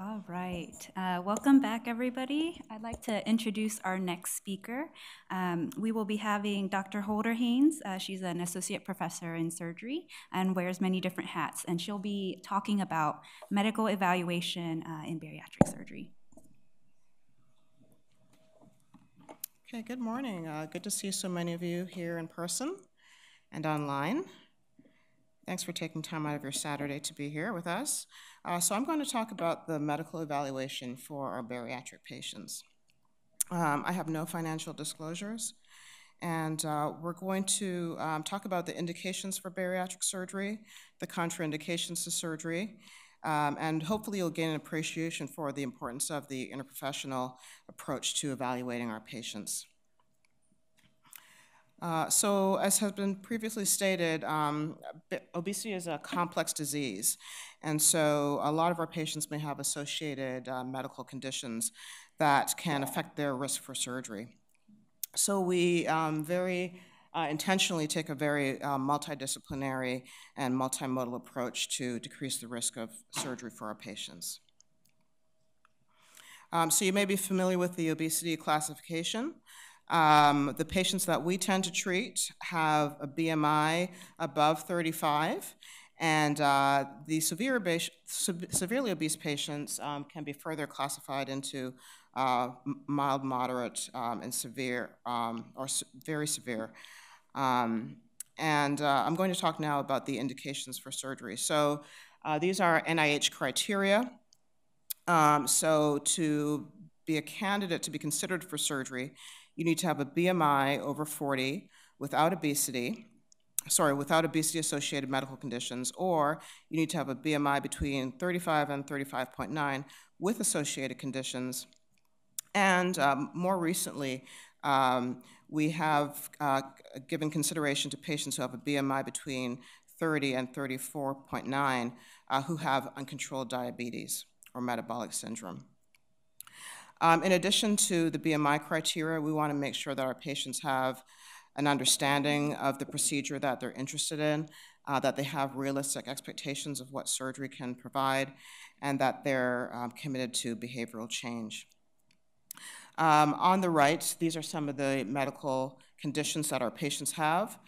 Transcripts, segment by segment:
All right. Welcome back, everybody. I'd like to introduce our next speaker. We will be having Dr. Holder Haynes. She's an associate professor in surgery and wears many different hats, and she'll be talking about medical evaluation in bariatric surgery. Okay, good morning. Good to see so many of you here in person and online. Thanks for taking time out of your Saturday to be here with us. So I'm going to talk about the medical evaluation for our bariatric patients. I have no financial disclosures, and we're going to talk about the indications for bariatric surgery, the contraindications to surgery, and hopefully you'll gain an appreciation for the importance of the interprofessional approach to evaluating our patients. So as has been previously stated, obesity is a complex disease, and so a lot of our patients may have associated medical conditions that can affect their risk for surgery. So we very intentionally take a very multidisciplinary and multimodal approach to decrease the risk of surgery for our patients. So you may be familiar with the obesity classification. The patients that we tend to treat have a BMI above 35, and the severely obese patients can be further classified into mild, moderate, and severe, or very severe. I'm going to talk now about the indications for surgery. So these are NIH criteria. So to be a candidate to be considered for surgery, you need to have a BMI over 40 without obesity-associated medical conditions, or you need to have a BMI between 35 and 35.9 with associated conditions. And more recently, we have given consideration to patients who have a BMI between 30 and 34.9 who have uncontrolled diabetes or metabolic syndrome. In addition to the BMI criteria, we want to make sure that our patients have an understanding of the procedure that they're interested in, that they have realistic expectations of what surgery can provide, and that they're committed to behavioral change. On the right, these are some of the medical conditions that our patients have,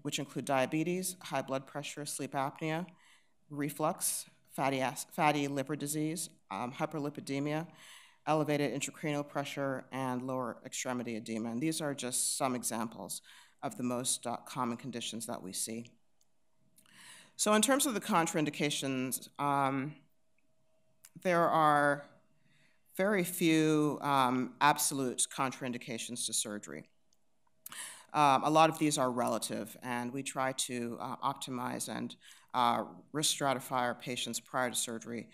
which include diabetes, high blood pressure, sleep apnea, reflux, fatty liver disease, hyperlipidemia, elevated intracranial pressure, and lower extremity edema. And these are just some examples of the most common conditions that we see. So in terms of the contraindications, there are very few absolute contraindications to surgery. A lot of these are relative, and we try to optimize and risk stratify our patients prior to surgery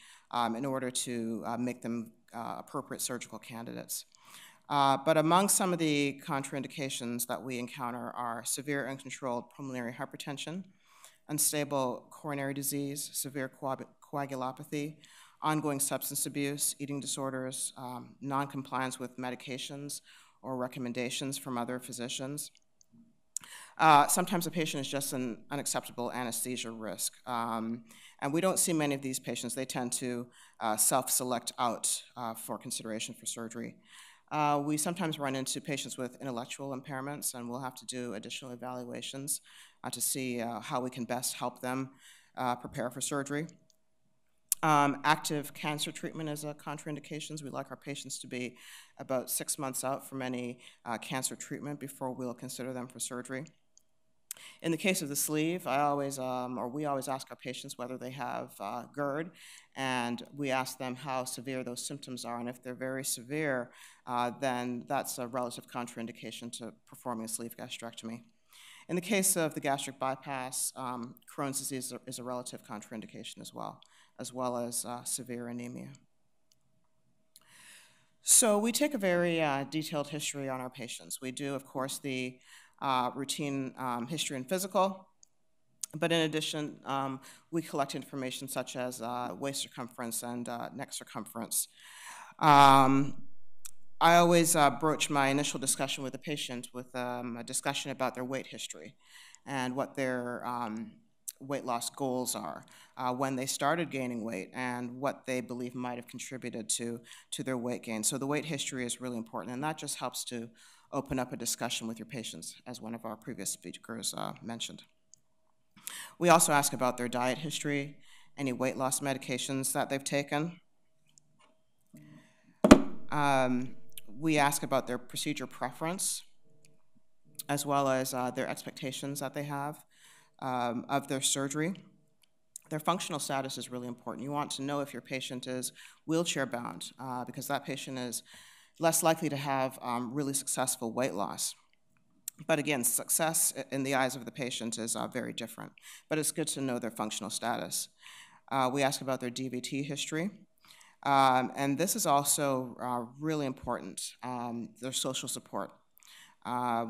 in order to make them appropriate surgical candidates. But among some of the contraindications that we encounter are severe uncontrolled pulmonary hypertension, unstable coronary disease, severe coagulopathy, ongoing substance abuse, eating disorders, noncompliance with medications or recommendations from other physicians. Sometimes a patient is just an unacceptable anesthesia risk. And we don't see many of these patients. They tend to self-select out for consideration for surgery. We sometimes run into patients with intellectual impairments, and we'll have to do additional evaluations to see how we can best help them prepare for surgery. Active cancer treatment is a contraindication. We like our patients to be about 6 months out from any cancer treatment before we'll consider them for surgery. In the case of the sleeve, we always ask our patients whether they have GERD, and we ask them how severe those symptoms are, and if they're very severe, then that's a relative contraindication to performing a sleeve gastrectomy. In the case of the gastric bypass, Crohn's disease is a relative contraindication as well as severe anemia. So we take a very detailed history on our patients. We do, of course, the routine history and physical, but in addition, we collect information such as waist circumference and neck circumference. I always broach my initial discussion with the patient with a discussion about their weight history and what their weight loss goals are, when they started gaining weight, and what they believe might have contributed to their weight gain. So the weight history is really important, and that just helps to open up a discussion with your patients, as one of our previous speakers mentioned. We also ask about their diet history, any weight loss medications that they've taken. We ask about their procedure preference, as well as their expectations that they have of their surgery. Their functional status is really important. You want to know if your patient is wheelchair-bound, because that patient is less likely to have really successful weight loss. But again, success in the eyes of the patient is very different. But it's good to know their functional status. We ask about their DVT history. And this is also really important, their social support.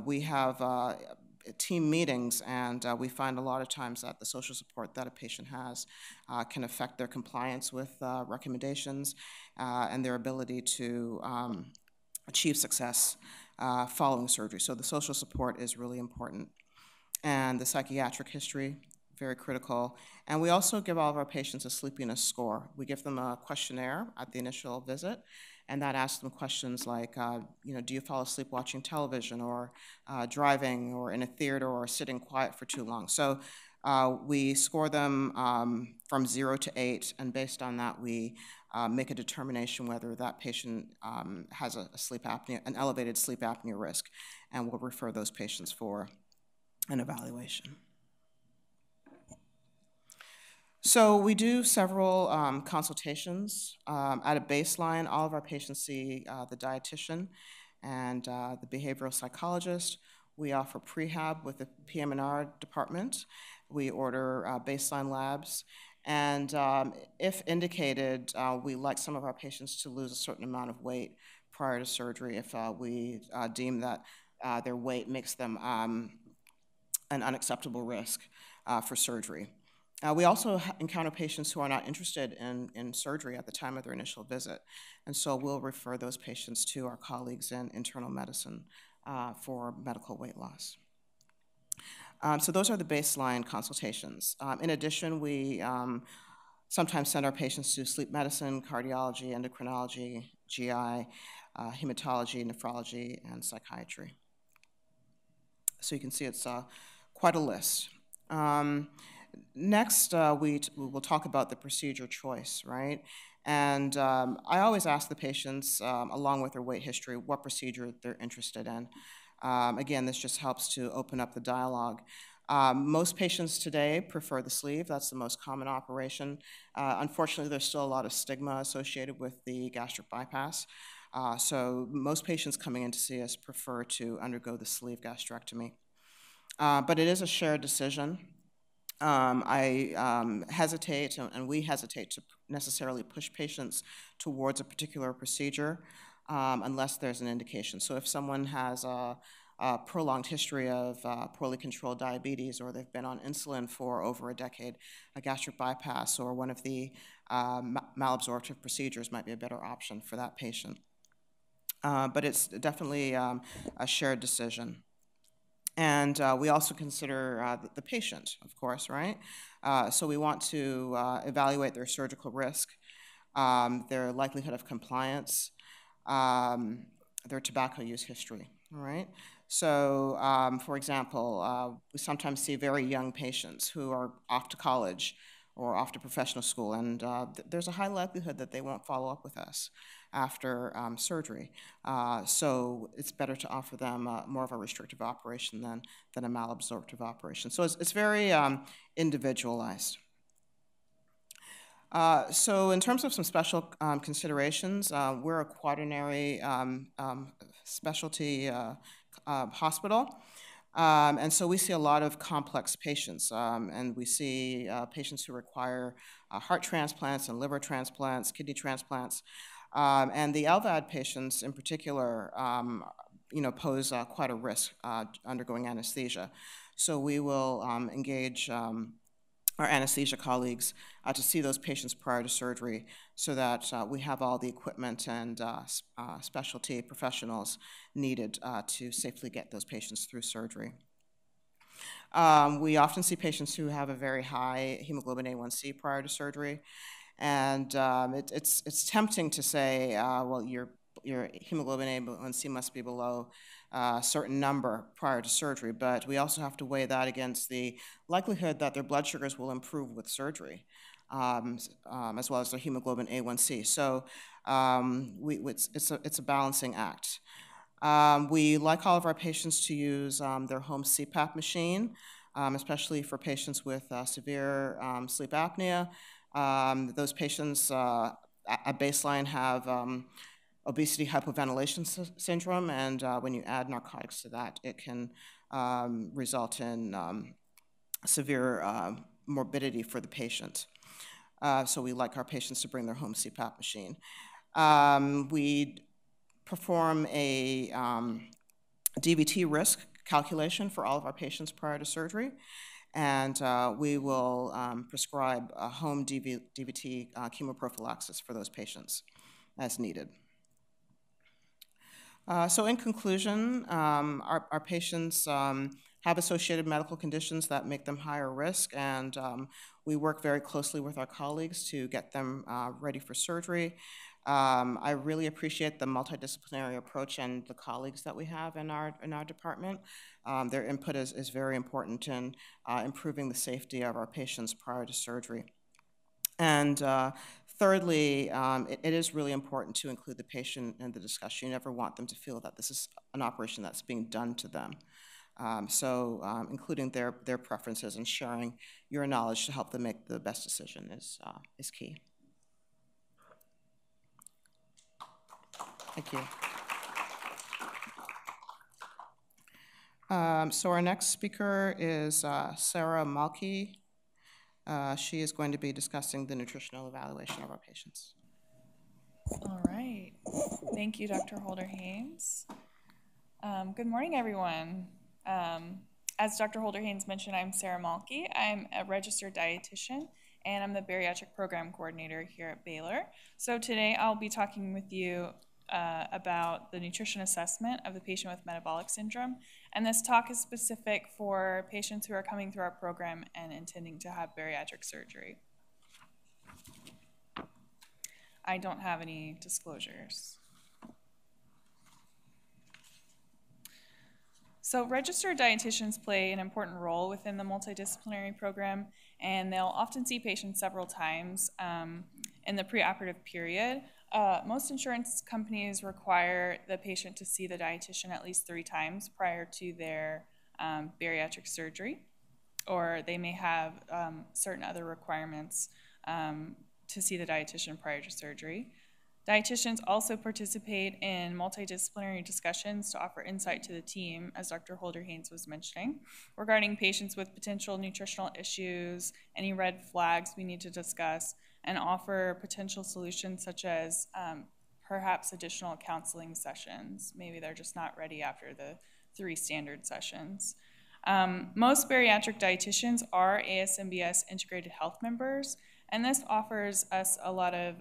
We have team meetings, and we find a lot of times that the social support that a patient has can affect their compliance with recommendations and their ability to achieve success following surgery. So the social support is really important. And the psychiatric history, very critical. And we also give all of our patients a sleepiness score. We give them a questionnaire at the initial visit, and that asks them questions like, do you fall asleep watching television, or driving, or in a theater, or sitting quiet for too long? So we score them from 0 to 8, and based on that, we make a determination whether that patient has a sleep apnea, an elevated sleep apnea risk, and we'll refer those patients for an evaluation. So we do several consultations. At a baseline, all of our patients see the dietitian and the behavioral psychologist. We offer prehab with the PM&R department. We order baseline labs. And if indicated, we like some of our patients to lose a certain amount of weight prior to surgery if we deem that their weight makes them an unacceptable risk for surgery. We also encounter patients who are not interested in surgery at the time of their initial visit, and so we'll refer those patients to our colleagues in internal medicine for medical weight loss. So those are the baseline consultations. In addition, we sometimes send our patients to sleep medicine, cardiology, endocrinology, GI, hematology, nephrology, and psychiatry. So you can see it's quite a list. Next, we will talk about the procedure choice, right? And I always ask the patients, along with their weight history, what procedure they're interested in. Again, this just helps to open up the dialogue. Most patients today prefer the sleeve. That's the most common operation. Unfortunately, there's still a lot of stigma associated with the gastric bypass. So most patients coming in to see us prefer to undergo the sleeve gastrectomy. But it is a shared decision. I hesitate, and we hesitate to necessarily push patients towards a particular procedure unless there's an indication. So if someone has a prolonged history of poorly controlled diabetes, or they've been on insulin for over a decade, a gastric bypass or one of the malabsorptive procedures might be a better option for that patient. But it's definitely a shared decision. And we also consider the patient, of course, right? So we want to evaluate their surgical risk, their likelihood of compliance, their tobacco use history, right? So, for example, we sometimes see very young patients who are off to college or off to professional school, and there's a high likelihood that they won't follow up with us after surgery. So it's better to offer them more of a restrictive operation than a malabsorptive operation. So it's very individualized. So in terms of some special considerations, we're a quaternary specialty hospital. And so we see a lot of complex patients, and we see patients who require heart transplants and liver transplants, kidney transplants, and the LVAD patients in particular, pose quite a risk undergoing anesthesia. So we will engage our anesthesia colleagues to see those patients prior to surgery, so that we have all the equipment and specialty professionals needed to safely get those patients through surgery. We often see patients who have a very high hemoglobin A1C prior to surgery, and it's tempting to say, well, your hemoglobin A1C must be below a certain number prior to surgery, but we also have to weigh that against the likelihood that their blood sugars will improve with surgery, as well as their hemoglobin A1C. So it's a balancing act. We like all of our patients to use their home CPAP machine, especially for patients with severe sleep apnea. Those patients at baseline have obesity hypoventilation syndrome, and when you add narcotics to that, it can result in severe morbidity for the patient. So we like our patients to bring their home CPAP machine. We perform a DVT risk calculation for all of our patients prior to surgery, and we will prescribe a home DVT chemoprophylaxis for those patients as needed. So in conclusion, our patients have associated medical conditions that make them higher risk, and we work very closely with our colleagues to get them ready for surgery. I really appreciate the multidisciplinary approach and the colleagues that we have in our department. Their input is very important in improving the safety of our patients prior to surgery. And thirdly, it is really important to include the patient in the discussion. You never want them to feel that this is an operation that's being done to them. So including their preferences and sharing your knowledge to help them make the best decision is key. Thank you. So our next speaker is Sarah Malki. She is going to be discussing the nutritional evaluation of our patients. All right. Thank you, Dr. Holder Haynes. Good morning, everyone. As Dr. Holder Haynes mentioned, I'm Sarah Malki. I'm a registered dietitian, and I'm the bariatric program coordinator here at Baylor. So today I'll be talking with you about the nutrition assessment of the patient with metabolic syndrome. And this talk is specific for patients who are coming through our program and intending to have bariatric surgery. I don't have any disclosures. So registered dietitians play an important role within the multidisciplinary program, and they'll often see patients several times in the preoperative period. Most insurance companies require the patient to see the dietitian at least 3 times prior to their bariatric surgery, or they may have certain other requirements to see the dietitian prior to surgery. Dietitians also participate in multidisciplinary discussions to offer insight to the team, as Dr. Holder Haynes was mentioning, regarding patients with potential nutritional issues, any red flags we need to discuss, and offer potential solutions such as perhaps additional counseling sessions. Maybe they're just not ready after the 3 standard sessions. Most bariatric dietitians are ASMBS integrated health members, and this offers us a lot of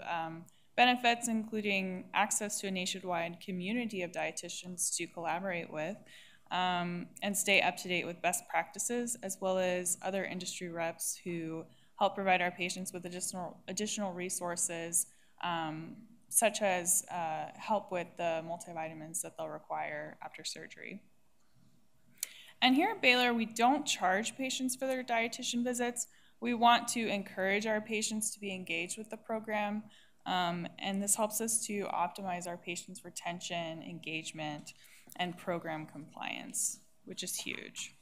benefits, including access to a nationwide community of dietitians to collaborate with and stay up to date with best practices, as well as other industry reps who help provide our patients with additional resources, such as help with the multivitamins that they'll require after surgery. And here at Baylor, we don't charge patients for their dietitian visits. We want to encourage our patients to be engaged with the program. And this helps us to optimize our patients' retention, engagement, and program compliance, which is huge.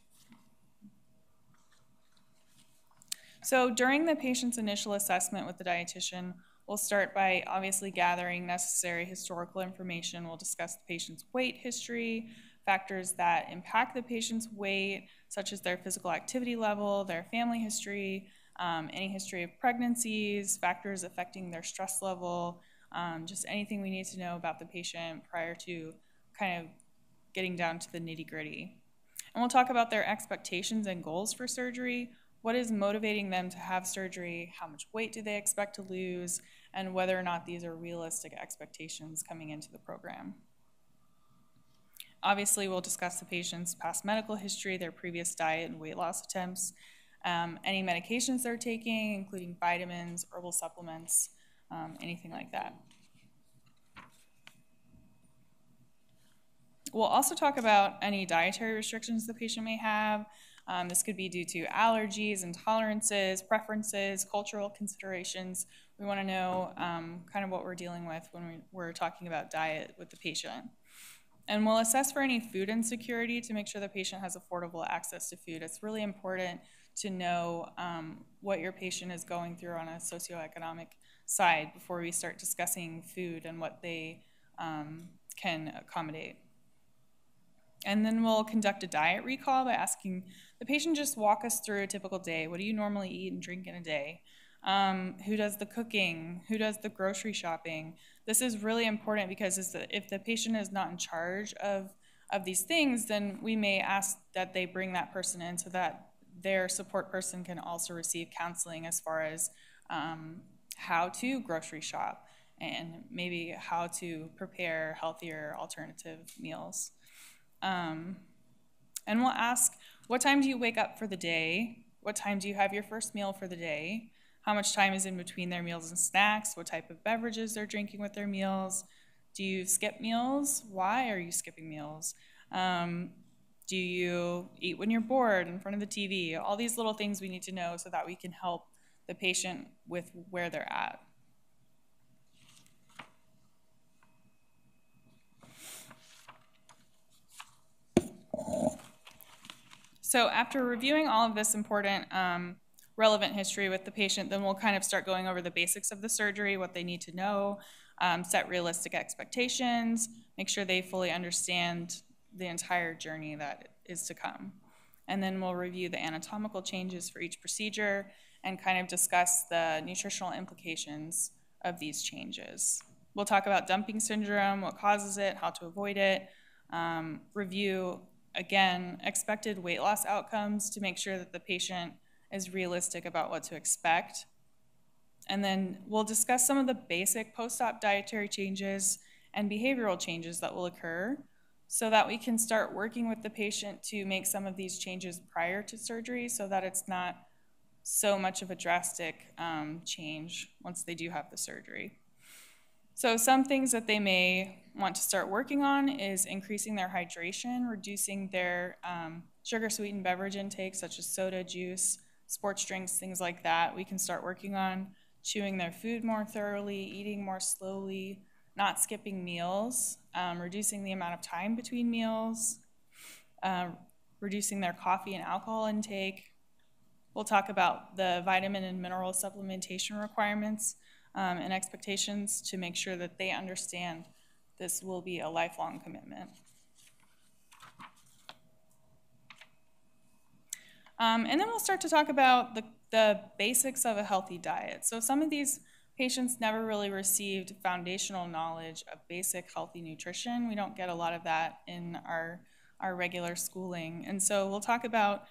So during the patient's initial assessment with the dietitian, we'll start by obviously gathering necessary historical information. We'll discuss the patient's weight history, factors that impact the patient's weight, such as their physical activity level, their family history, any history of pregnancies, factors affecting their stress level, just anything we need to know about the patient prior to kind of getting down to the nitty-gritty. And we'll talk about their expectations and goals for surgery. What is motivating them to have surgery? How much weight do they expect to lose? And whether or not these are realistic expectations coming into the program. Obviously, we'll discuss the patient's past medical history, their previous diet and weight loss attempts, any medications they're taking, including vitamins, herbal supplements, anything like that. We'll also talk about any dietary restrictions the patient may have. This could be due to allergies, intolerances, preferences, cultural considerations. We want to know kind of what we're dealing with when we're talking about diet with the patient. And we'll assess for any food insecurity to make sure the patient has affordable access to food. It's really important to know what your patient is going through on a socioeconomic side before we start discussing food and what they can accommodate. And then we'll conduct a diet recall by asking the patient just walk us through a typical day. What do you normally eat and drink in a day? Who does the cooking? Who does the grocery shopping? This is really important because if the patient is not in charge of these things, then we may ask that they bring that person in so that their support person can also receive counseling as far as how to grocery shop and maybe how to prepare healthier alternative meals. And we'll ask, what time do you wake up for the day? What time do you have your first meal for the day? How much time is in between their meals and snacks? What type of beverages they're drinking with their meals? Do you skip meals? Why are you skipping meals? Do you eat when you're bored in front of the TV? All these little things we need to know so that we can help the patient with where they're at. So after reviewing all of this important relevant history with the patient, then we'll kind of start going over the basics of the surgery, what they need to know, set realistic expectations, make sure they fully understand the entire journey that is to come. And then we'll review the anatomical changes for each procedure and kind of discuss the nutritional implications of these changes. We'll talk about dumping syndrome, what causes it, how to avoid it, review, again, expected weight loss outcomes to make sure that the patient is realistic about what to expect. And then we'll discuss some of the basic post-op dietary changes and behavioral changes that will occur so that we can start working with the patient to make some of these changes prior to surgery so that it's not so much of a drastic change once they do have the surgery. So some things that they may want to start working on is increasing their hydration, reducing their sugar-sweetened beverage intake, such as soda, juice, sports drinks, things like that. We can start working on chewing their food more thoroughly, eating more slowly, not skipping meals, reducing the amount of time between meals, reducing their coffee and alcohol intake. We'll talk about the vitamin and mineral supplementation requirements and expectations to make sure that they understand this will be a lifelong commitment. And then we'll start to talk about the basics of a healthy diet. So some of these patients never really received foundational knowledge of basic healthy nutrition. We don't get a lot of that in our regular schooling. And so we'll talk about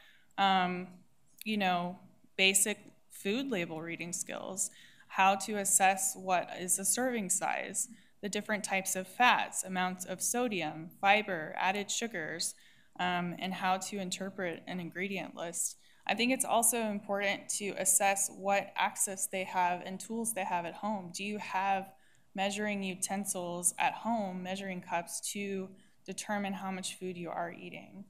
you know, basic food label reading skills, how to assess what is a serving size, the different types of fats, amounts of sodium, fiber, added sugars, and how to interpret an ingredient list. I think it's also important to assess what access they have and tools they have at home. Do you have measuring utensils at home, measuring cups to determine how much food you are eating,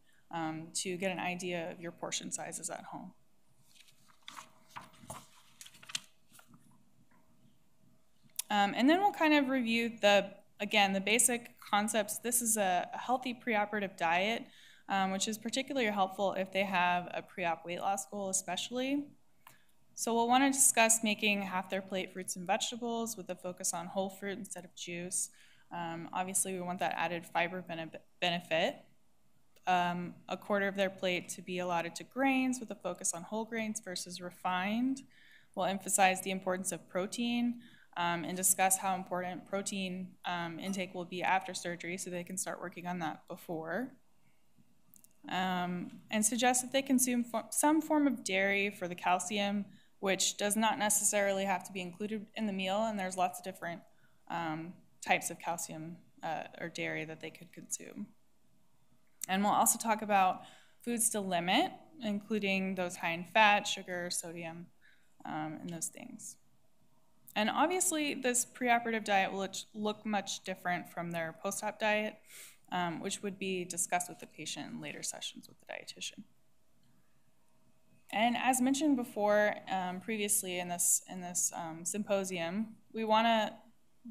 to get an idea of your portion sizes at home? And then we'll kind of review again, the basic concepts. This is a healthy preoperative diet, which is particularly helpful if they have a pre-op weight loss goal especially. So we'll want to discuss making half their plate fruits and vegetables with a focus on whole fruit instead of juice. Obviously, we want that added fiber benefit. A quarter of their plate to be allotted to grains with a focus on whole grains versus refined. We'll emphasize the importance of protein. And discuss how important protein intake will be after surgery so they can start working on that before. And suggest that they consume some form of dairy for the calcium, which does not necessarily have to be included in the meal, and there's lots of different types of calcium or dairy that they could consume. And we'll also talk about foods to limit, including those high in fat, sugar, sodium, and those things. And obviously, this preoperative diet will look much different from their post-op diet, which would be discussed with the patient in later sessions with the dietitian. And as mentioned before, previously in this symposium, we want to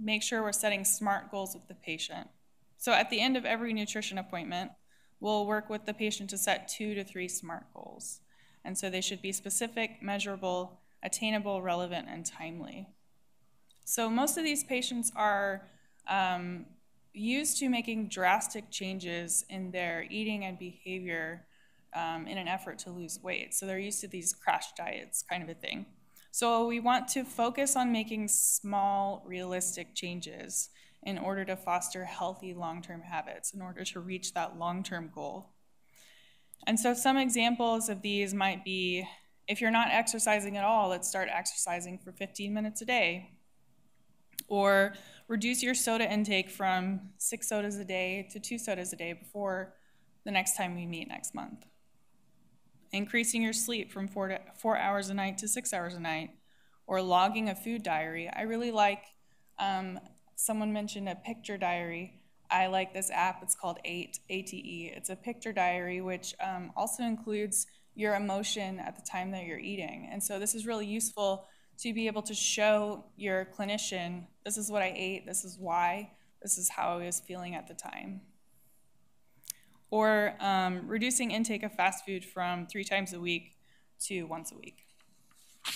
make sure we're setting SMART goals with the patient. So at the end of every nutrition appointment, we'll work with the patient to set 2 to 3 SMART goals. And so they should be specific, measurable, attainable, relevant, and timely. So most of these patients are used to making drastic changes in their eating and behavior in an effort to lose weight. So they're used to these crash diets kind of a thing. So we want to focus on making small, realistic changes in order to foster healthy long-term habits, in order to reach that long-term goal. And so some examples of these might be, if you're not exercising at all, let's start exercising for 15 minutes a day. Or reduce your soda intake from 6 sodas a day to 2 sodas a day before the next time we meet next month. Increasing your sleep from 4 hours a night to 6 hours a night, or logging a food diary. I really like, someone mentioned a picture diary. I like this app, it's called ATE. It's a picture diary, which also includes your emotion at the time that you're eating. And so this is really useful to be able to show your clinician, this is what I ate, this is why, this is how I was feeling at the time. Or reducing intake of fast food from 3 times a week to once a week.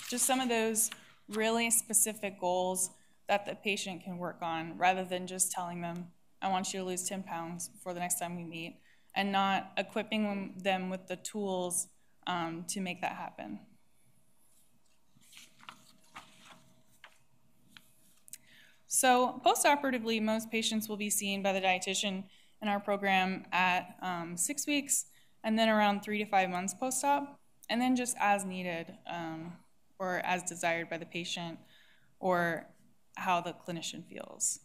Just some of those really specific goals that the patient can work on, rather than just telling them, I want you to lose 10 pounds before the next time we meet, and not equipping them with the tools to make that happen. So postoperatively, most patients will be seen by the dietitian in our program at 6 weeks, and then around 3 to 5 months post-op, and then just as needed or as desired by the patient or how the clinician feels.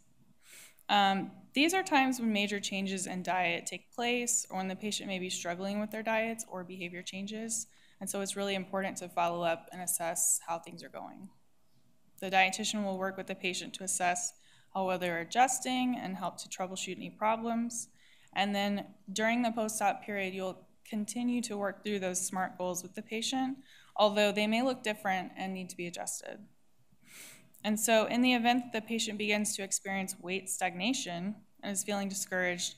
These are times when major changes in diet take place, or when the patient may be struggling with their diets or behavior changes, and so it's really important to follow up and assess how things are going. The dietitian will work with the patient to assess how well they're adjusting and help to troubleshoot any problems. And then during the post-op period, you'll continue to work through those SMART goals with the patient, although they may look different and need to be adjusted. And so in the event that the patient begins to experience weight stagnation and is feeling discouraged,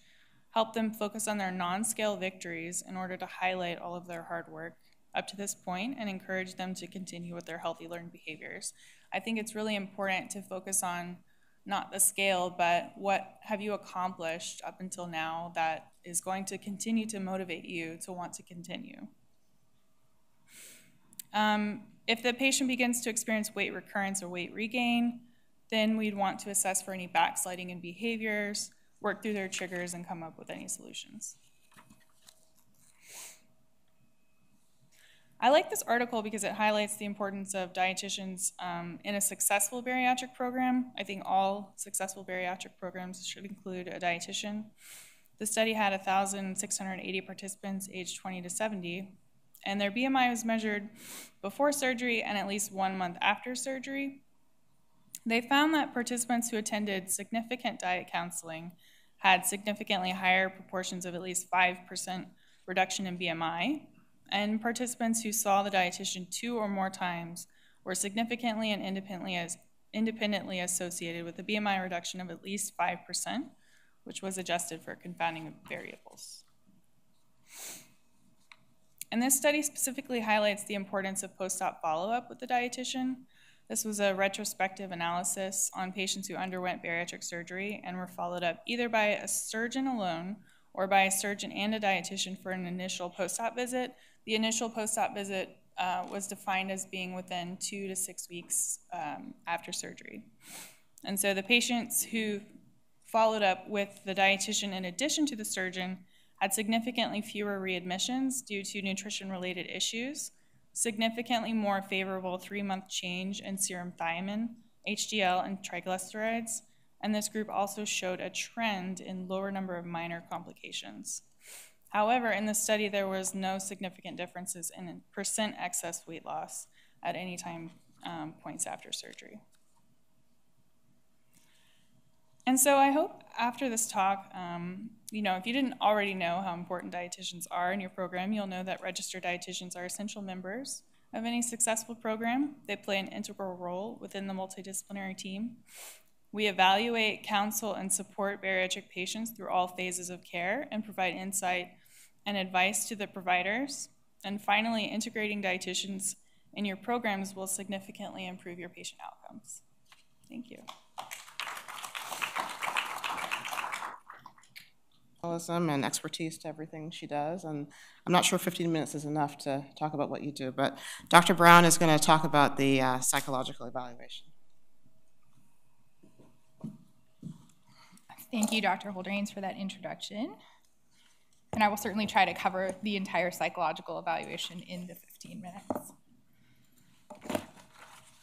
help them focus on their non-scale victories in order to highlight all of their hard work up to this point and encourage them to continue with their healthy learned behaviors. I think it's really important to focus on not the scale, but what have you accomplished up until now that is going to continue to motivate you to want to continue. If the patient begins to experience weight recurrence or weight regain, then we'd want to assess for any backsliding in behaviors, work through their triggers, and come up with any solutions. I like this article because it highlights the importance of dietitians in a successful bariatric program. I think all successful bariatric programs should include a dietitian. The study had 1,680 participants aged 20 to 70, and their BMI was measured before surgery and at least 1 month after surgery. They found that participants who attended significant diet counseling had significantly higher proportions of at least 5% reduction in BMI, and participants who saw the dietitian 2 or more times were significantly and independently associated with a BMI reduction of at least 5%, which was adjusted for confounding of variables. And this study specifically highlights the importance of post-op follow-up with the dietitian. This was a retrospective analysis on patients who underwent bariatric surgery and were followed up either by a surgeon alone or by a surgeon and a dietitian for an initial post-op visit. The initial post-op visit was defined as being within 2 to 6 weeks after surgery. And so the patients who followed up with the dietitian in addition to the surgeon had significantly fewer readmissions due to nutrition-related issues, significantly more favorable 3-month change in serum thiamine, HDL, and triglycerides, and this group also showed a trend in lower number of minor complications. However, in the study, there was no significant differences in percent excess weight loss at any time points after surgery. And so I hope after this talk, you know, if you didn't already know how important dietitians are in your program, you'll know that registered dietitians are essential members of any successful program. They play an integral role within the multidisciplinary team. We evaluate, counsel, and support bariatric patients through all phases of care and provide insight and advice to the providers. And finally, integrating dietitians in your programs will significantly improve your patient outcomes. Thank you. And expertise to everything she does, and I'm not sure 15 minutes is enough to talk about what you do, but Dr. Brown is going to talk about the psychological evaluation. Thank you, Dr. Holder Haynes, for that introduction, and I will certainly try to cover the entire psychological evaluation in the 15 minutes.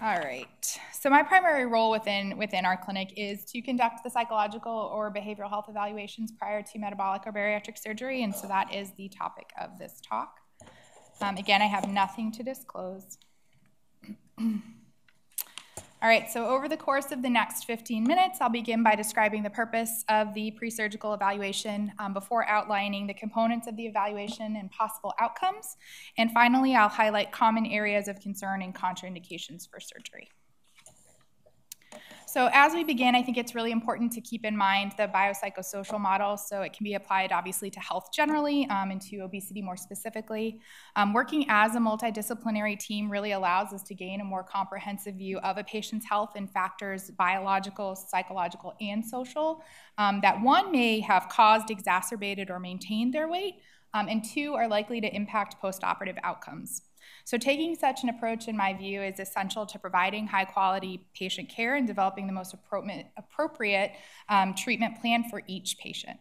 All right, so my primary role within our clinic is to conduct the psychological or behavioral health evaluations prior to metabolic or bariatric surgery, and so that is the topic of this talk. Again, I have nothing to disclose. All right, so over the course of the next 15 minutes, I'll begin by describing the purpose of the pre-surgical evaluation before outlining the components of the evaluation and possible outcomes. And finally, I'll highlight common areas of concern and contraindications for surgery. So as we begin, I think it's really important to keep in mind the biopsychosocial model, so it can be applied obviously to health generally and to obesity more specifically. Working as a multidisciplinary team really allows us to gain a more comprehensive view of a patient's health and factors, biological, psychological, and social, that one may have caused, exacerbated, or maintained their weight, and two are likely to impact postoperative outcomes. So taking such an approach, in my view, is essential to providing high-quality patient care and developing the most appropriate treatment plan for each patient.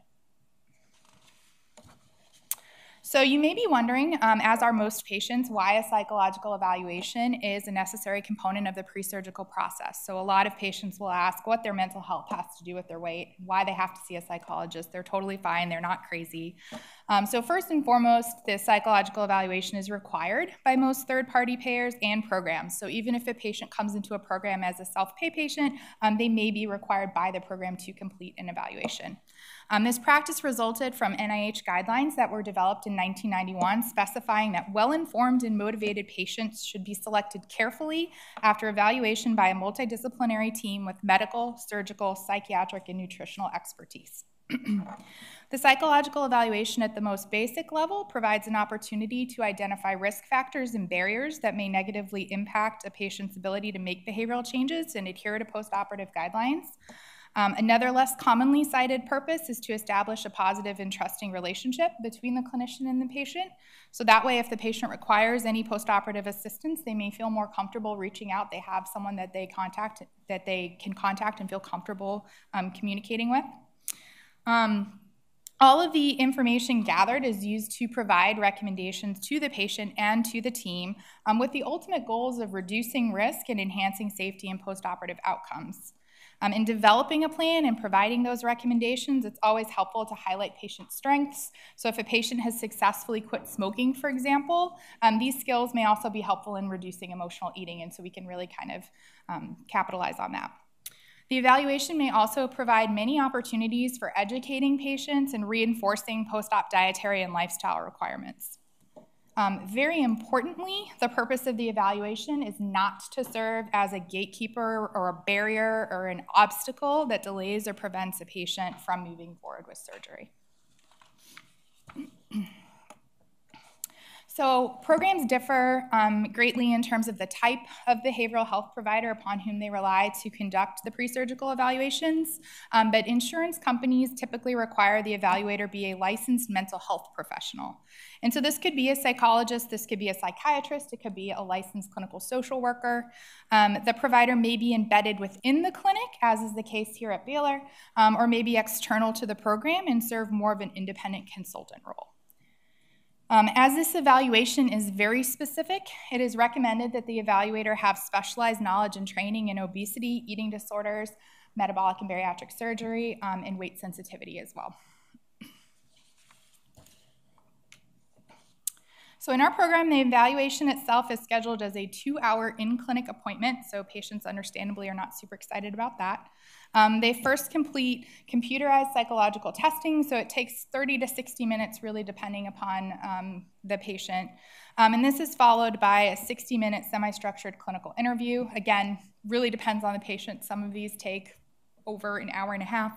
So you may be wondering, as are most patients, why a psychological evaluation is a necessary component of the pre-surgical process. So a lot of patients will ask what their mental health has to do with their weight, why they have to see a psychologist. They're totally fine. They're not crazy. So first and foremost, this psychological evaluation is required by most third-party payers and programs. So even if a patient comes into a program as a self-pay patient, they may be required by the program to complete an evaluation. This practice resulted from NIH guidelines that were developed in 1991, specifying that well-informed and motivated patients should be selected carefully after evaluation by a multidisciplinary team with medical, surgical, psychiatric, and nutritional expertise. The psychological evaluation at the most basic level provides an opportunity to identify risk factors and barriers that may negatively impact a patient's ability to make behavioral changes and adhere to postoperative guidelines. Another less commonly cited purpose is to establish a positive and trusting relationship between the clinician and the patient. So that way, if the patient requires any postoperative assistance, they may feel more comfortable reaching out. They have someone that they contact, that they can contact and feel comfortable communicating with. All of the information gathered is used to provide recommendations to the patient and to the team with the ultimate goals of reducing risk and enhancing safety and postoperative outcomes. In developing a plan and providing those recommendations, it's always helpful to highlight patient strengths. So if a patient has successfully quit smoking, for example, these skills may also be helpful in reducing emotional eating, and so we can really kind of capitalize on that. The evaluation may also provide many opportunities for educating patients and reinforcing post-op dietary and lifestyle requirements. Very importantly, the purpose of the evaluation is not to serve as a gatekeeper or a barrier or an obstacle that delays or prevents a patient from moving forward with surgery. So programs differ greatly in terms of the type of behavioral health provider upon whom they rely to conduct the pre-surgical evaluations, but insurance companies typically require the evaluator be a licensed mental health professional. And so this could be a psychologist, this could be a psychiatrist, it could be a licensed clinical social worker. The provider may be embedded within the clinic, as is the case here at Baylor, or may be external to the program and serve more of an independent consultant role. As this evaluation is very specific, it is recommended that the evaluator have specialized knowledge and training in obesity, eating disorders, metabolic and bariatric surgery, and weight sensitivity as well. So in our program, the evaluation itself is scheduled as a 2-hour in-clinic appointment, so patients understandably are not super excited about that. They first complete computerized psychological testing, so it takes 30 to 60 minutes really depending upon the patient. And this is followed by a 60-minute semi-structured clinical interview. Again, really depends on the patient. Some of these take over an hour and a half.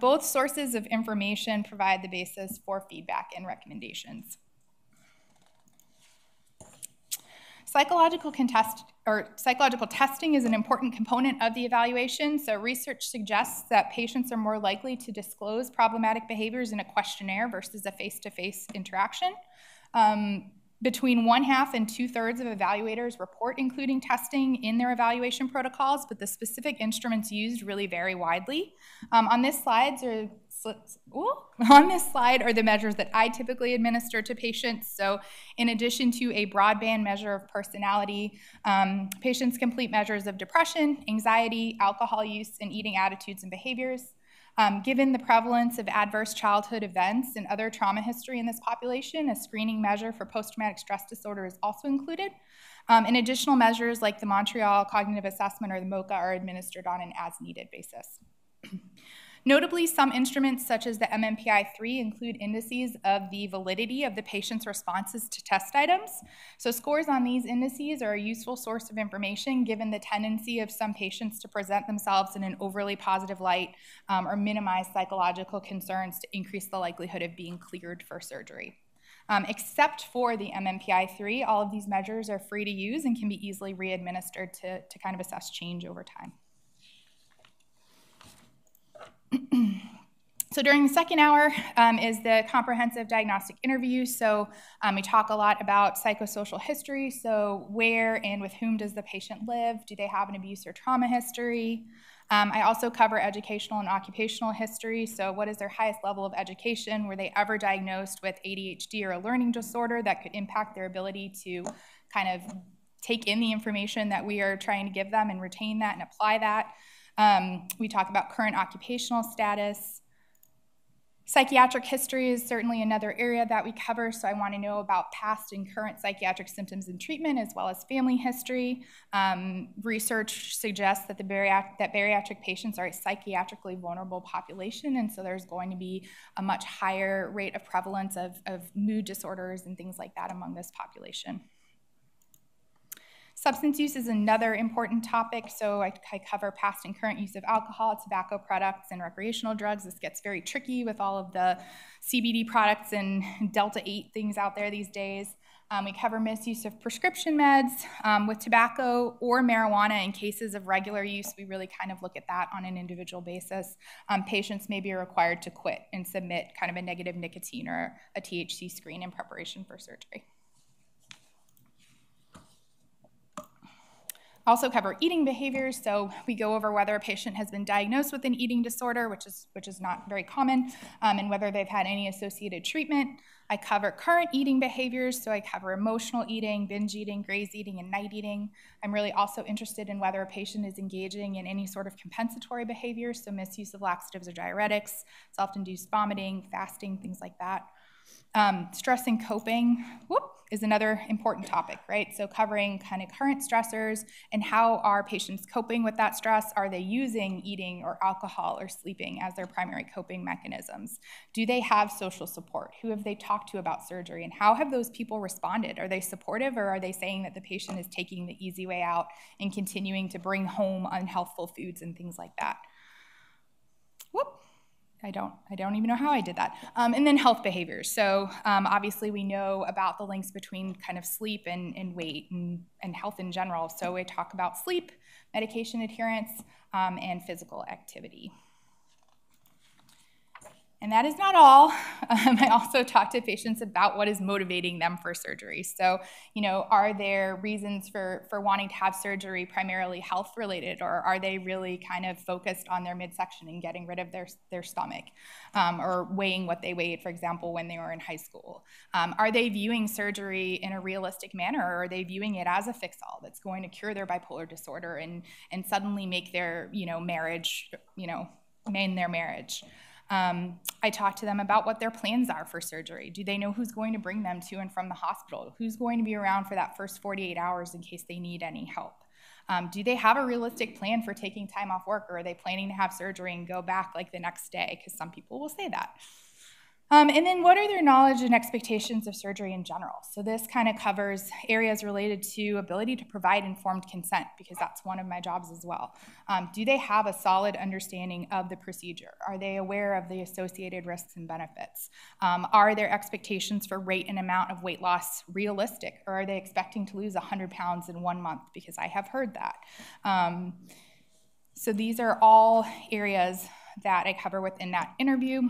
Both sources of information provide the basis for feedback and recommendations. Psychological testing is an important component of the evaluation. So research suggests that patients are more likely to disclose problematic behaviors in a questionnaire versus a face-to-face interaction. Between 1/2 and 2/3 of evaluators report including testing in their evaluation protocols, but the specific instruments used really vary widely. On this slide are the measures that I typically administer to patients. So in addition to a broadband measure of personality, patients complete measures of depression, anxiety, alcohol use, and eating attitudes and behaviors. Given the prevalence of adverse childhood events and other trauma history in this population, a screening measure for post-traumatic stress disorder is also included. And additional measures like the Montreal Cognitive Assessment or the MoCA are administered on an as-needed basis. Notably, some instruments such as the MMPI-3 include indices of the validity of the patient's responses to test items. So scores on these indices are a useful source of information given the tendency of some patients to present themselves in an overly positive light or minimize psychological concerns to increase the likelihood of being cleared for surgery. Except for the MMPI-3, all of these measures are free to use and can be easily re-administered to kind of assess change over time. So during the second hour is the comprehensive diagnostic interview. So we talk a lot about psychosocial history. So where and with whom does the patient live? Do they have an abuse or trauma history? I also cover educational and occupational history. So what is their highest level of education? Were they ever diagnosed with ADHD or a learning disorder that could impact their ability to kind of take in the information that we are trying to give them and retain that and apply that? We talk about current occupational status. Psychiatric history is certainly another area that we cover, so I want to know about past and current psychiatric symptoms and treatment, as well as family history. Research suggests that bariatric patients are a psychiatrically vulnerable population, and so there's going to be a much higher rate of prevalence of mood disorders and things like that among this population. Substance use is another important topic, so I cover past and current use of alcohol, tobacco products, and recreational drugs. This gets very tricky with all of the CBD products and Delta-8 things out there these days. We cover misuse of prescription meds with tobacco or marijuana in cases of regular use. We really kind of look at that on an individual basis. Patients may be required to quit and submit kind of a negative nicotine or a THC screen in preparation for surgery. Also cover eating behaviors, so we go over whether a patient has been diagnosed with an eating disorder, which is not very common, and whether they've had any associated treatment. I cover current eating behaviors, so I cover emotional eating, binge eating, graze eating, and night eating. I'm really also interested in whether a patient is engaging in any sort of compensatory behavior, so misuse of laxatives or diuretics, self-induced vomiting, fasting, things like that. Stress and coping is another important topic, right? So covering kind of current stressors and how are patients coping with that stress? Are they using eating or alcohol or sleeping as their primary coping mechanisms? Do they have social support? Who have they talked to about surgery, and how have those people responded? Are they supportive, or are they saying that the patient is taking the easy way out and continuing to bring home unhealthful foods and things like that? I don't even know how I did that. And then health behaviors. So obviously we know about the links between kind of sleep and weight and health in general. So we talk about sleep, medication adherence, and physical activity. And that is not all. I also talk to patients about what is motivating them for surgery. So, you know, are there reasons for wanting to have surgery primarily health-related, or are they really kind of focused on their midsection and getting rid of their stomach, or weighing what they weighed, for example, when they were in high school? Are they viewing surgery in a realistic manner, or are they viewing it as a fix-all that's going to cure their bipolar disorder and suddenly make their, you know, marriage, you know, mend their marriage? I talk to them about what their plans are for surgery. Do they know who's going to bring them to and from the hospital? Who's going to be around for that first 48 hours in case they need any help? Do they have a realistic plan for taking time off work, or are they planning to have surgery and go back like the next day? Because some people will say that. And then what are their knowledge and expectations of surgery in general? So this kind of covers areas related to ability to provide informed consent, because that's one of my jobs as well. Do they have a solid understanding of the procedure? Are they aware of the associated risks and benefits? Are their expectations for rate and amount of weight loss realistic, or are they expecting to lose 100 pounds in 1 month? Because I have heard that. So these are all areas that I cover within that interview.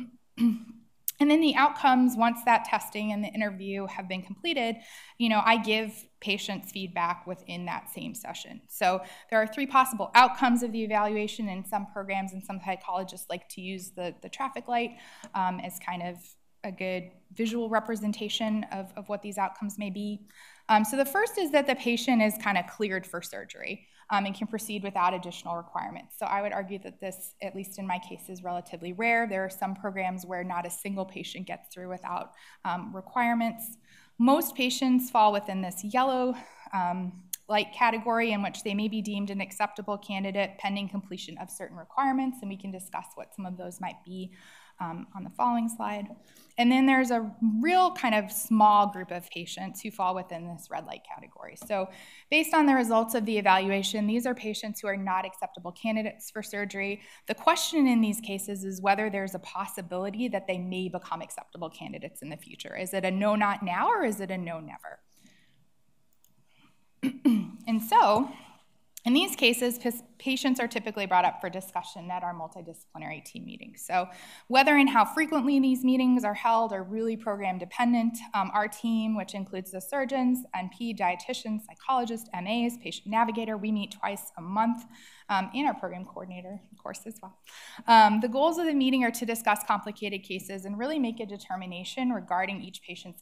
And then the outcomes, once that testing and the interview have been completed, you know, I give patients feedback within that same session. So there are 3 possible outcomes of the evaluation, and some programs and some psychologists like to use the traffic light as kind of a good visual representation of what these outcomes may be. So the first is that the patient is kind of cleared for surgery and can proceed without additional requirements. So I would argue that this, at least in my case, is relatively rare. There are some programs where not a single patient gets through without requirements. Most patients fall within this yellow light category, in which they may be deemed an acceptable candidate pending completion of certain requirements, and we can discuss what some of those might be on the following slide. And then there's a real kind of small group of patients who fall within this red light category. So based on the results of the evaluation, these are patients who are not acceptable candidates for surgery. The question in these cases is whether there's a possibility that they may become acceptable candidates in the future. Is it a no not now, or is it a no never? And so, in these cases, patients are typically brought up for discussion at our multidisciplinary team meetings. So whether and how frequently these meetings are held are really program dependent. Our team, which includes the surgeons, NP, dietitians, psychologists, MAs, patient navigator, we meet twice a month, and our program coordinator, of course, as well. The goals of the meeting are to discuss complicated cases and really make a determination regarding each patient's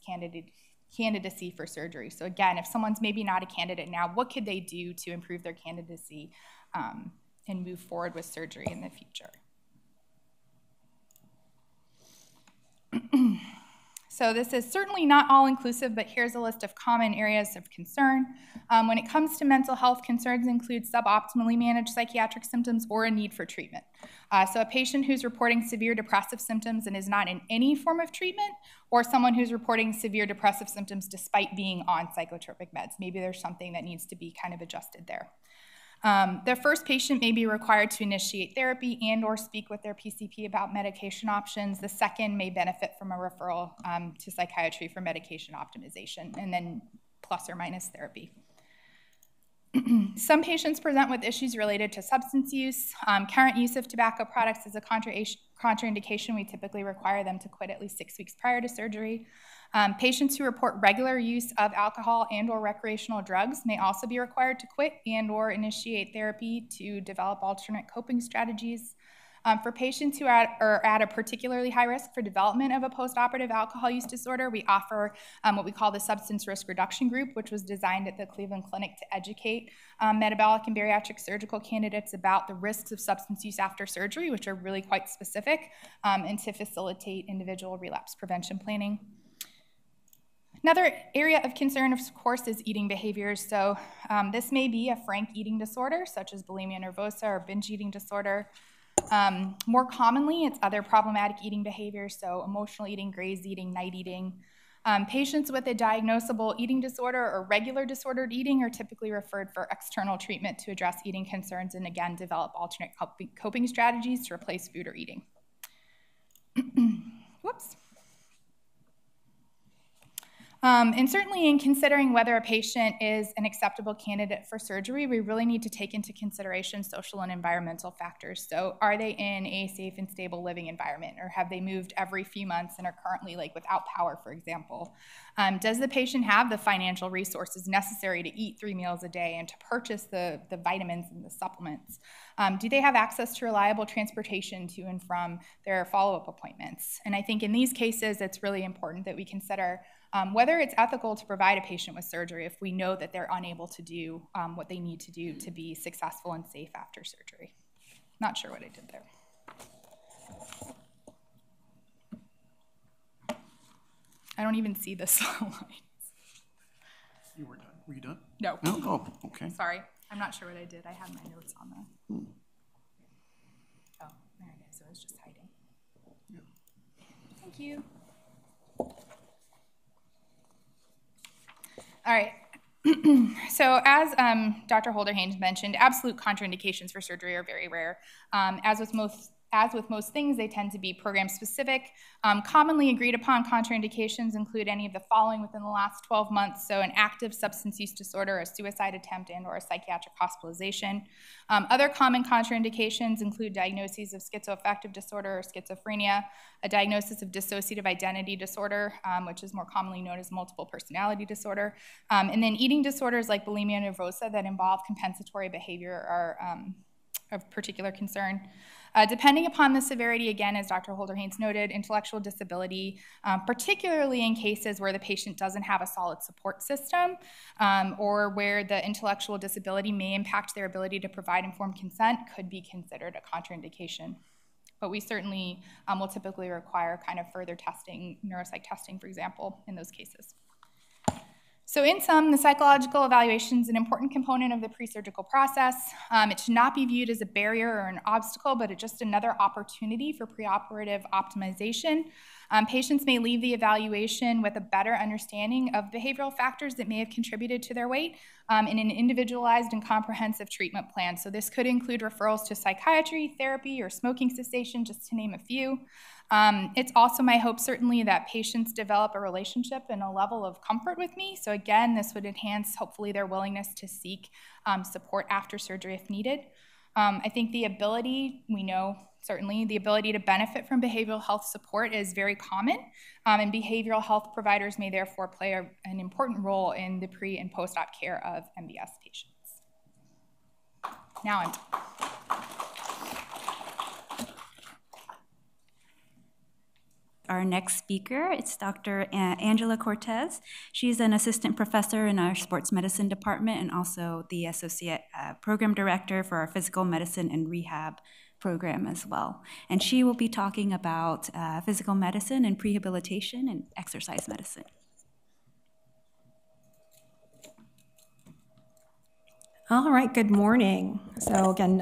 candidacy for surgery. So again, if someone's maybe not a candidate now, what could they do to improve their candidacy and move forward with surgery in the future? So this is certainly not all-inclusive, but here's a list of common areas of concern. When it comes to mental health, concerns include suboptimally managed psychiatric symptoms or a need for treatment. So a patient who's reporting severe depressive symptoms and is not in any form of treatment, or someone who's reporting severe depressive symptoms despite being on psychotropic meds. Maybe there's something that needs to be kind of adjusted there. The first patient may be required to initiate therapy and or speak with their PCP about medication options. The second may benefit from a referral to psychiatry for medication optimization, and then plus or minus therapy. Some patients present with issues related to substance use. Current use of tobacco products is a contraindication. We typically require them to quit at least 6 weeks prior to surgery. Patients who report regular use of alcohol and or recreational drugs may also be required to quit and or initiate therapy to develop alternate coping strategies. For patients who are at a particularly high risk for development of a postoperative alcohol use disorder, we offer what we call the substance risk reduction group, which was designed at the Cleveland Clinic to educate metabolic and bariatric surgical candidates about the risks of substance use after surgery, which are really quite specific, and to facilitate individual relapse prevention planning. Another area of concern, of course, is eating behaviors. So this may be a frank eating disorder, such as bulimia nervosa or binge eating disorder. More commonly, it's other problematic eating behaviors, so emotional eating, grazed eating, night eating. Patients with a diagnosable eating disorder or regular disordered eating are typically referred for external treatment to address eating concerns and, again, develop alternate coping strategies to replace food or eating. Whoops. And certainly in considering whether a patient is an acceptable candidate for surgery, we really need to take into consideration social and environmental factors. So are they in a safe and stable living environment, or have they moved every few months and are currently like without power, for example? Does the patient have the financial resources necessary to eat 3 meals a day and to purchase the vitamins and the supplements? Do they have access to reliable transportation to and from their follow-up appointments? And I think in these cases, it's really important that we consider whether it's ethical to provide a patient with surgery if we know that they're unable to do what they need to do to be successful and safe after surgery. Not sure what I did there. I don't even see the slides. You were done. Were you done? No. No? Oh, okay. Sorry. I'm not sure what I did. I have my notes on there. Hmm. Oh, there it is. It was just hiding. Yeah. Thank you. All right. So as Dr. Holder Haynes mentioned, absolute contraindications for surgery are very rare. As with most things, they tend to be program-specific. Commonly agreed upon contraindications include any of the following within the last 12 months, so an active substance use disorder, a suicide attempt, and/or a psychiatric hospitalization. Other common contraindications include diagnoses of schizoaffective disorder or schizophrenia, a diagnosis of dissociative identity disorder, which is more commonly known as multiple personality disorder, and then eating disorders like bulimia nervosa that involve compensatory behavior are of particular concern. Depending upon the severity, again, as Dr. Holder Haynes noted, intellectual disability, particularly in cases where the patient doesn't have a solid support system or where the intellectual disability may impact their ability to provide informed consent, could be considered a contraindication. But we certainly will typically require kind of further testing, neuropsych testing, for example, in those cases. So in sum, the psychological evaluation is an important component of the pre-surgical process. It should not be viewed as a barrier or an obstacle, but just another opportunity for preoperative optimization. Patients may leave the evaluation with a better understanding of behavioral factors that may have contributed to their weight in an individualized and comprehensive treatment plan. So this could include referrals to psychiatry, therapy, or smoking cessation, just to name a few. It's also my hope, certainly, that patients develop a relationship and a level of comfort with me. So again, this would enhance, hopefully, their willingness to seek support after surgery if needed. I think the ability, we know, certainly, the ability to benefit from behavioral health support is very common, and behavioral health providers may therefore play an important role in the pre- and post-op care of MBS patients. Now I'm done. Our next speaker, it's Dr. Angela Cortez. She's an assistant professor in our sports medicine department and also the associate program director for our physical medicine and rehab program as well. And she will be talking about physical medicine and prehabilitation and exercise medicine. All right, good morning. So again,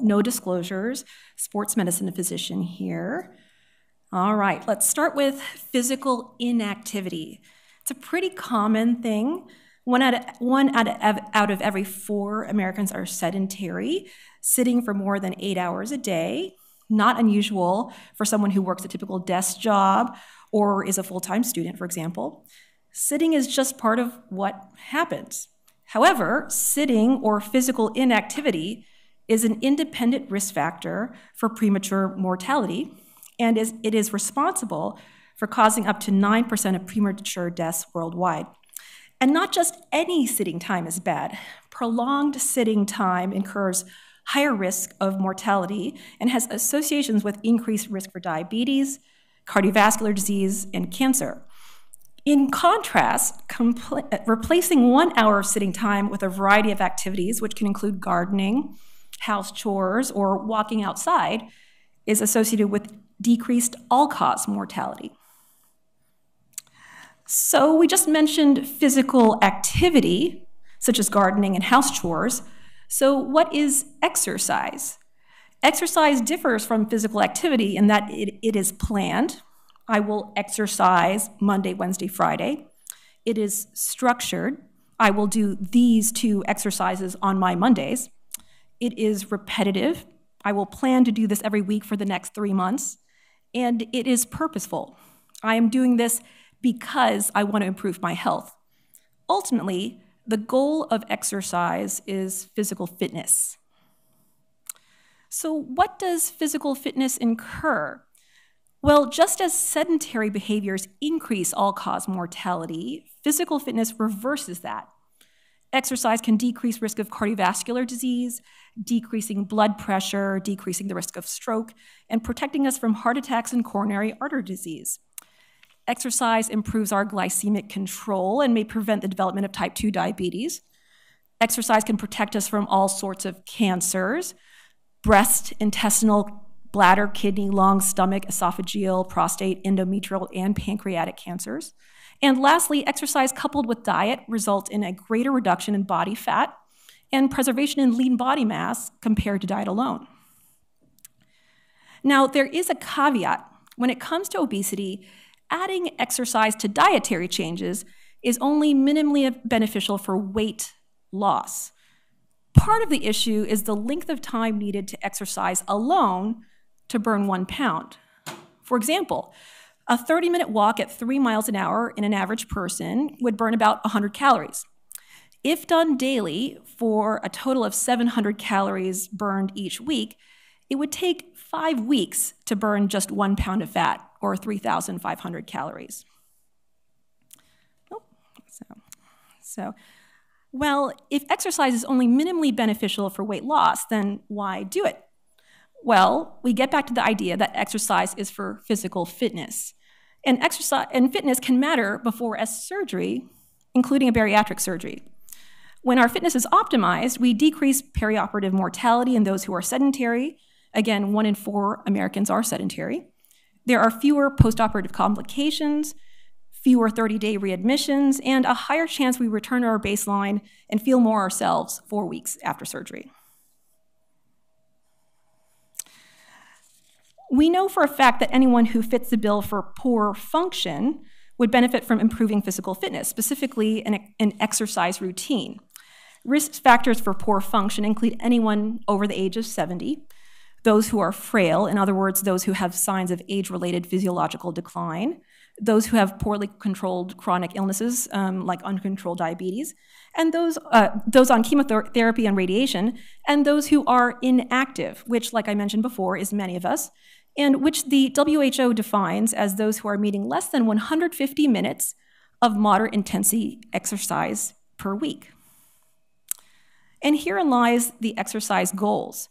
no disclosures, sports medicine physician here. All right, let's start with physical inactivity. It's a pretty common thing. One out of every 4 Americans are sedentary, sitting for more than 8 hours a day. Not unusual for someone who works a typical desk job or is a full-time student, for example. Sitting is just part of what happens. However, sitting or physical inactivity is an independent risk factor for premature mortality, and it is responsible for causing up to 9% of premature deaths worldwide. And not just any sitting time is bad. Prolonged sitting time incurs higher risk of mortality and has associations with increased risk for diabetes, cardiovascular disease, and cancer. In contrast, replacing 1 hour of sitting time with a variety of activities, which can include gardening, house chores, or walking outside, is associated with decreased all-cause mortality. So we just mentioned physical activity, such as gardening and house chores. So what is exercise? Exercise differs from physical activity in that it is planned. I will exercise Monday, Wednesday, Friday. It is structured. I will do these 2 exercises on my Mondays. It is repetitive. I will plan to do this every week for the next 3 months. And it is purposeful. I am doing this because I want to improve my health. Ultimately, the goal of exercise is physical fitness. So what does physical fitness incur? Well, just as sedentary behaviors increase all-cause mortality, physical fitness reverses that. Exercise can decrease risk of cardiovascular disease, decreasing blood pressure, decreasing the risk of stroke, and protecting us from heart attacks and coronary artery disease. Exercise improves our glycemic control and may prevent the development of type 2 diabetes. Exercise can protect us from all sorts of cancers: breast, intestinal, bladder, kidney, lung, stomach, esophageal, prostate, endometrial, and pancreatic cancers. And lastly, exercise coupled with diet result in a greater reduction in body fat and preservation in lean body mass compared to diet alone. Now, there is a caveat. When it comes to obesity, adding exercise to dietary changes is only minimally beneficial for weight loss. Part of the issue is the length of time needed to exercise alone to burn 1 pound. For example, a 30-minute walk at 3 miles an hour in an average person would burn about 100 calories. If done daily for a total of 700 calories burned each week, it would take 5 weeks to burn just 1 pound of fat, or 3,500 calories. Well, if exercise is only minimally beneficial for weight loss, then why do it? Well, we get back to the idea that exercise is for physical fitness. And exercise and fitness can matter before a surgery, including a bariatric surgery. When our fitness is optimized, we decrease perioperative mortality in those who are sedentary. Again, 1 in 4 Americans are sedentary. There are fewer postoperative complications, fewer 30-day readmissions, and a higher chance we return to our baseline and feel more ourselves 4 weeks after surgery. We know for a fact that anyone who fits the bill for poor function would benefit from improving physical fitness, specifically an exercise routine. Risk factors for poor function include anyone over the age of 70, those who are frail, in other words, those who have signs of age-related physiological decline, those who have poorly controlled chronic illnesses like uncontrolled diabetes, and those on chemotherapy and radiation, and those who are inactive, which, like I mentioned before, is many of us, and which the WHO defines as those who are meeting less than 150 minutes of moderate intensity exercise per week. And herein lies the exercise goals.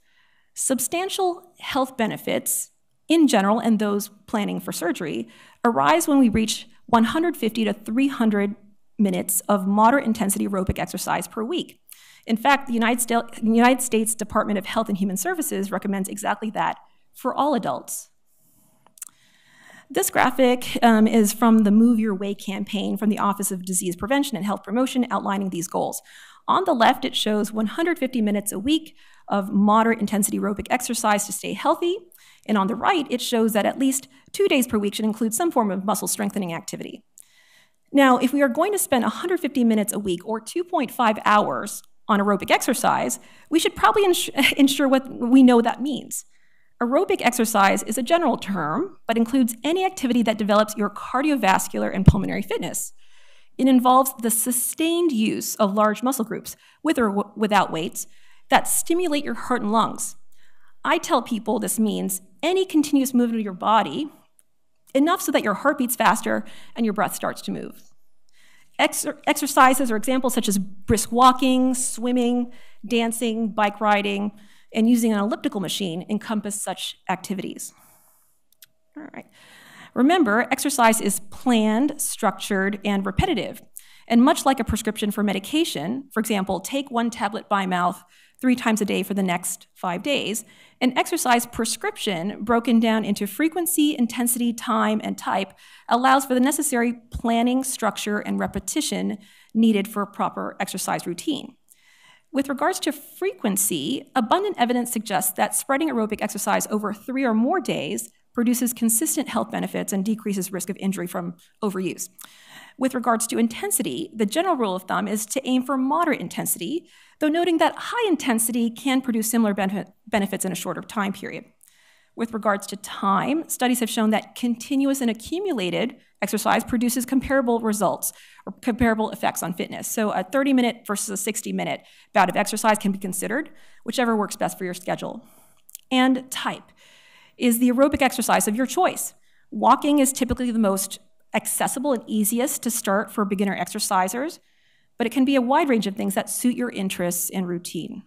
Substantial health benefits, in general, and those planning for surgery, arise when we reach 150 to 300 minutes of moderate intensity aerobic exercise per week. In fact, the United States Department of Health and Human Services recommends exactly that for all adults. This graphic is from the Move Your Way campaign from the Office of Disease Prevention and Health Promotion outlining these goals. On the left, it shows 150 minutes a week of moderate intensity aerobic exercise to stay healthy. And on the right, it shows that at least 2 days per week should include some form of muscle strengthening activity. Now, if we are going to spend 150 minutes a week or 2.5 hours on aerobic exercise, we should probably ensure what we know that means. Aerobic exercise is a general term, but includes any activity that develops your cardiovascular and pulmonary fitness. It involves the sustained use of large muscle groups, with or without weights, that stimulate your heart and lungs. I tell people this means any continuous movement of your body, enough so that your heart beats faster and your breath starts to move. Exercises are examples such as brisk walking, swimming, dancing, bike riding, and using an elliptical machine encompass such activities. All right. Remember, exercise is planned, structured, and repetitive. And much like a prescription for medication, for example, take 1 tablet by mouth 3 times a day for the next 5 days, an exercise prescription broken down into frequency, intensity, time, and type allows for the necessary planning, structure, and repetition needed for a proper exercise routine. With regards to frequency, abundant evidence suggests that spreading aerobic exercise over 3 or more days produces consistent health benefits and decreases risk of injury from overuse. With regards to intensity, the general rule of thumb is to aim for moderate intensity, though noting that high intensity can produce similar benefits in a shorter time period. With regards to time, studies have shown that continuous and accumulated exercise produces comparable results or comparable effects on fitness. So a 30-minute versus a 60-minute bout of exercise can be considered, whichever works best for your schedule. And type is the aerobic exercise of your choice. Walking is typically the most accessible and easiest to start for beginner exercisers, but it can be a wide range of things that suit your interests and routine.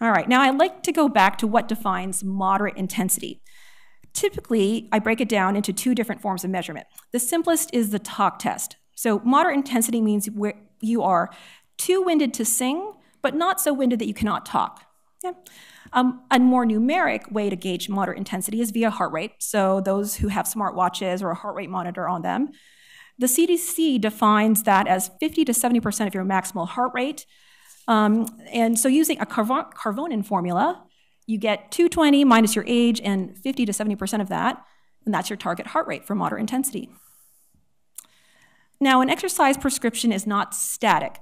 All right, now I'd like to go back to what defines moderate intensity. Typically, I break it down into 2 different forms of measurement. The simplest is the talk test. So moderate intensity means where you are too winded to sing, but not so winded that you cannot talk. Yeah. A more numeric way to gauge moderate intensity is via heart rate. So those who have smart watches or a heart rate monitor on them The CDC defines that as 50 to 70% of your maximal heart rate. And so using a Carvonin formula, you get 220 minus your age and 50 to 70% of that, and that's your target heart rate for moderate intensity. Now, an exercise prescription is not static.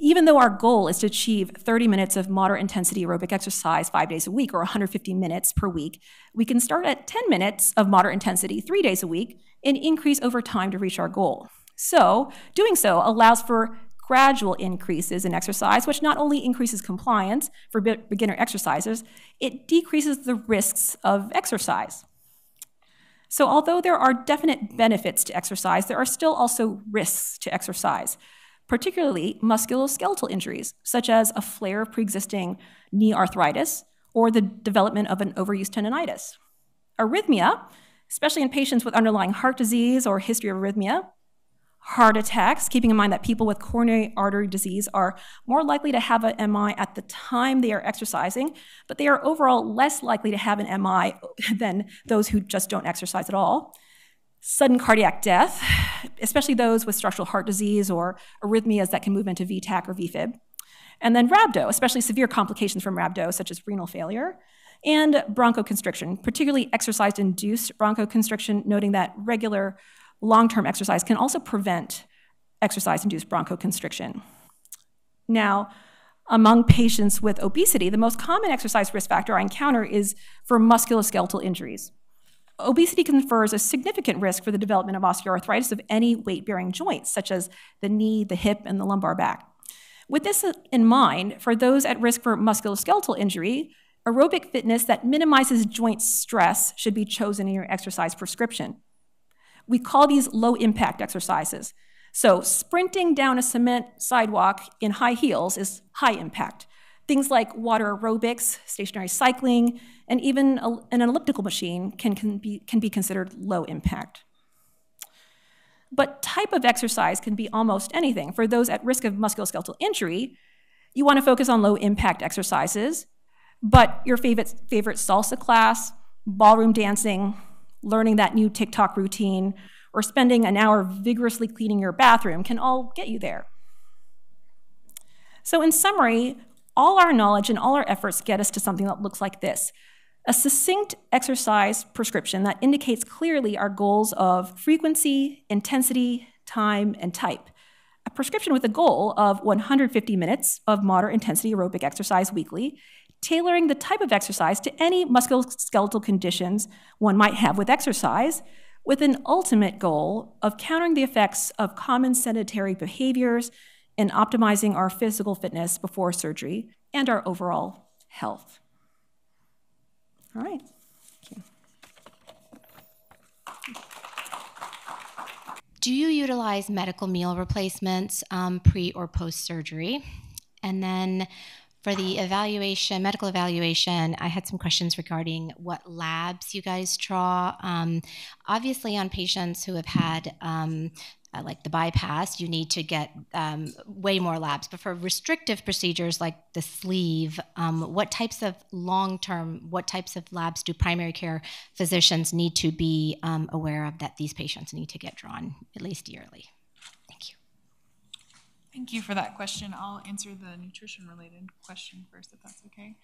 Even though our goal is to achieve 30 minutes of moderate intensity aerobic exercise 5 days a week or 150 minutes per week, we can start at 10 minutes of moderate intensity 3 days a week and increase over time to reach our goal. So doing so allows for gradual increases in exercise, which not only increases compliance for beginner exercisers, it decreases the risks of exercise. So although there are definite benefits to exercise, there are still also risks to exercise, particularly musculoskeletal injuries, such as a flare of pre-existing knee arthritis or the development of an overuse tendonitis. Arrhythmia, especially in patients with underlying heart disease or history of arrhythmia, heart attacks, keeping in mind that people with coronary artery disease are more likely to have an MI at the time they are exercising, but they are overall less likely to have an MI than those who just don't exercise at all. Sudden cardiac death, especially those with structural heart disease or arrhythmias that can move into VTAC or VFib. And then rhabdo, especially severe complications from rhabdo, such as renal failure. And bronchoconstriction, particularly exercise-induced bronchoconstriction, noting that regular long-term exercise can also prevent exercise-induced bronchoconstriction. Now, among patients with obesity, the most common exercise risk factor I encounter is for musculoskeletal injuries. Obesity confers a significant risk for the development of osteoarthritis of any weight-bearing joints, such as the knee, the hip, and the lumbar back. With this in mind, for those at risk for musculoskeletal injury, aerobic fitness that minimizes joint stress should be chosen in your exercise prescription. We call these low-impact exercises. So sprinting down a cement sidewalk in high heels is high impact. Things like water aerobics, stationary cycling, and even an elliptical machine can be considered low impact. But type of exercise can be almost anything. For those at risk of musculoskeletal injury, you want to focus on low-impact exercises, but your favorite salsa class, ballroom dancing, learning that new TikTok routine, or spending an hour vigorously cleaning your bathroom can all get you there. So in summary, all our knowledge and all our efforts get us to something that looks like this: a succinct exercise prescription that indicates clearly our goals of frequency, intensity, time, and type. A prescription with a goal of 150 minutes of moderate intensity aerobic exercise weekly, tailoring the type of exercise to any musculoskeletal conditions one might have with exercise, with an ultimate goal of countering the effects of common sedentary behaviors and optimizing our physical fitness before surgery and our overall health. All right. Thank you. Do you utilize medical meal replacements pre or post-surgery? And then for the evaluation, medical evaluation, I had some questions regarding what labs you guys draw. Obviously, on patients who have had like the bypass, you need to get way more labs. But for restrictive procedures like the sleeve, what types of labs do primary care physicians need to be aware of that these patients need to get drawn at least yearly? Thank you for that question. I'll answer the nutrition-related question first, if that's okay.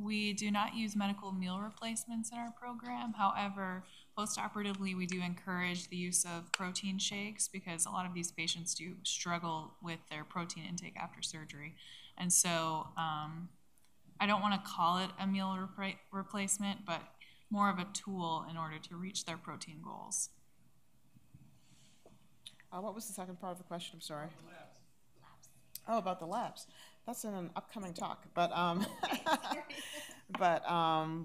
We do not use medical meal replacements in our program. However, postoperatively, we do encourage the use of protein shakes because a lot of these patients do struggle with their protein intake after surgery. And so I don't want to call it a meal replacement, but more of a tool in order to reach their protein goals. What was the second part of the question? I'm sorry. Oh, about the labs. That's in an upcoming talk. But,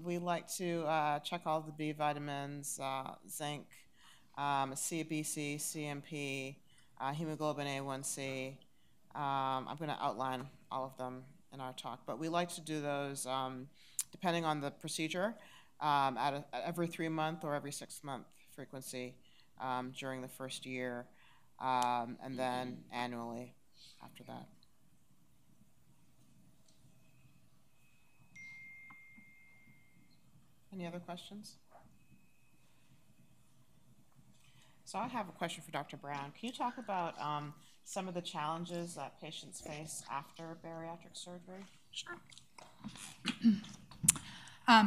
we like to check all the B vitamins, zinc, CBC, CMP, hemoglobin A1C. I'm going to outline all of them in our talk. But we like to do those, depending on the procedure, at every 3-month or every 6-month frequency during the first year. And then annually after that. Any other questions? So I have a question for Dr. Brown. Can you talk about some of the challenges that patients face after bariatric surgery? Sure.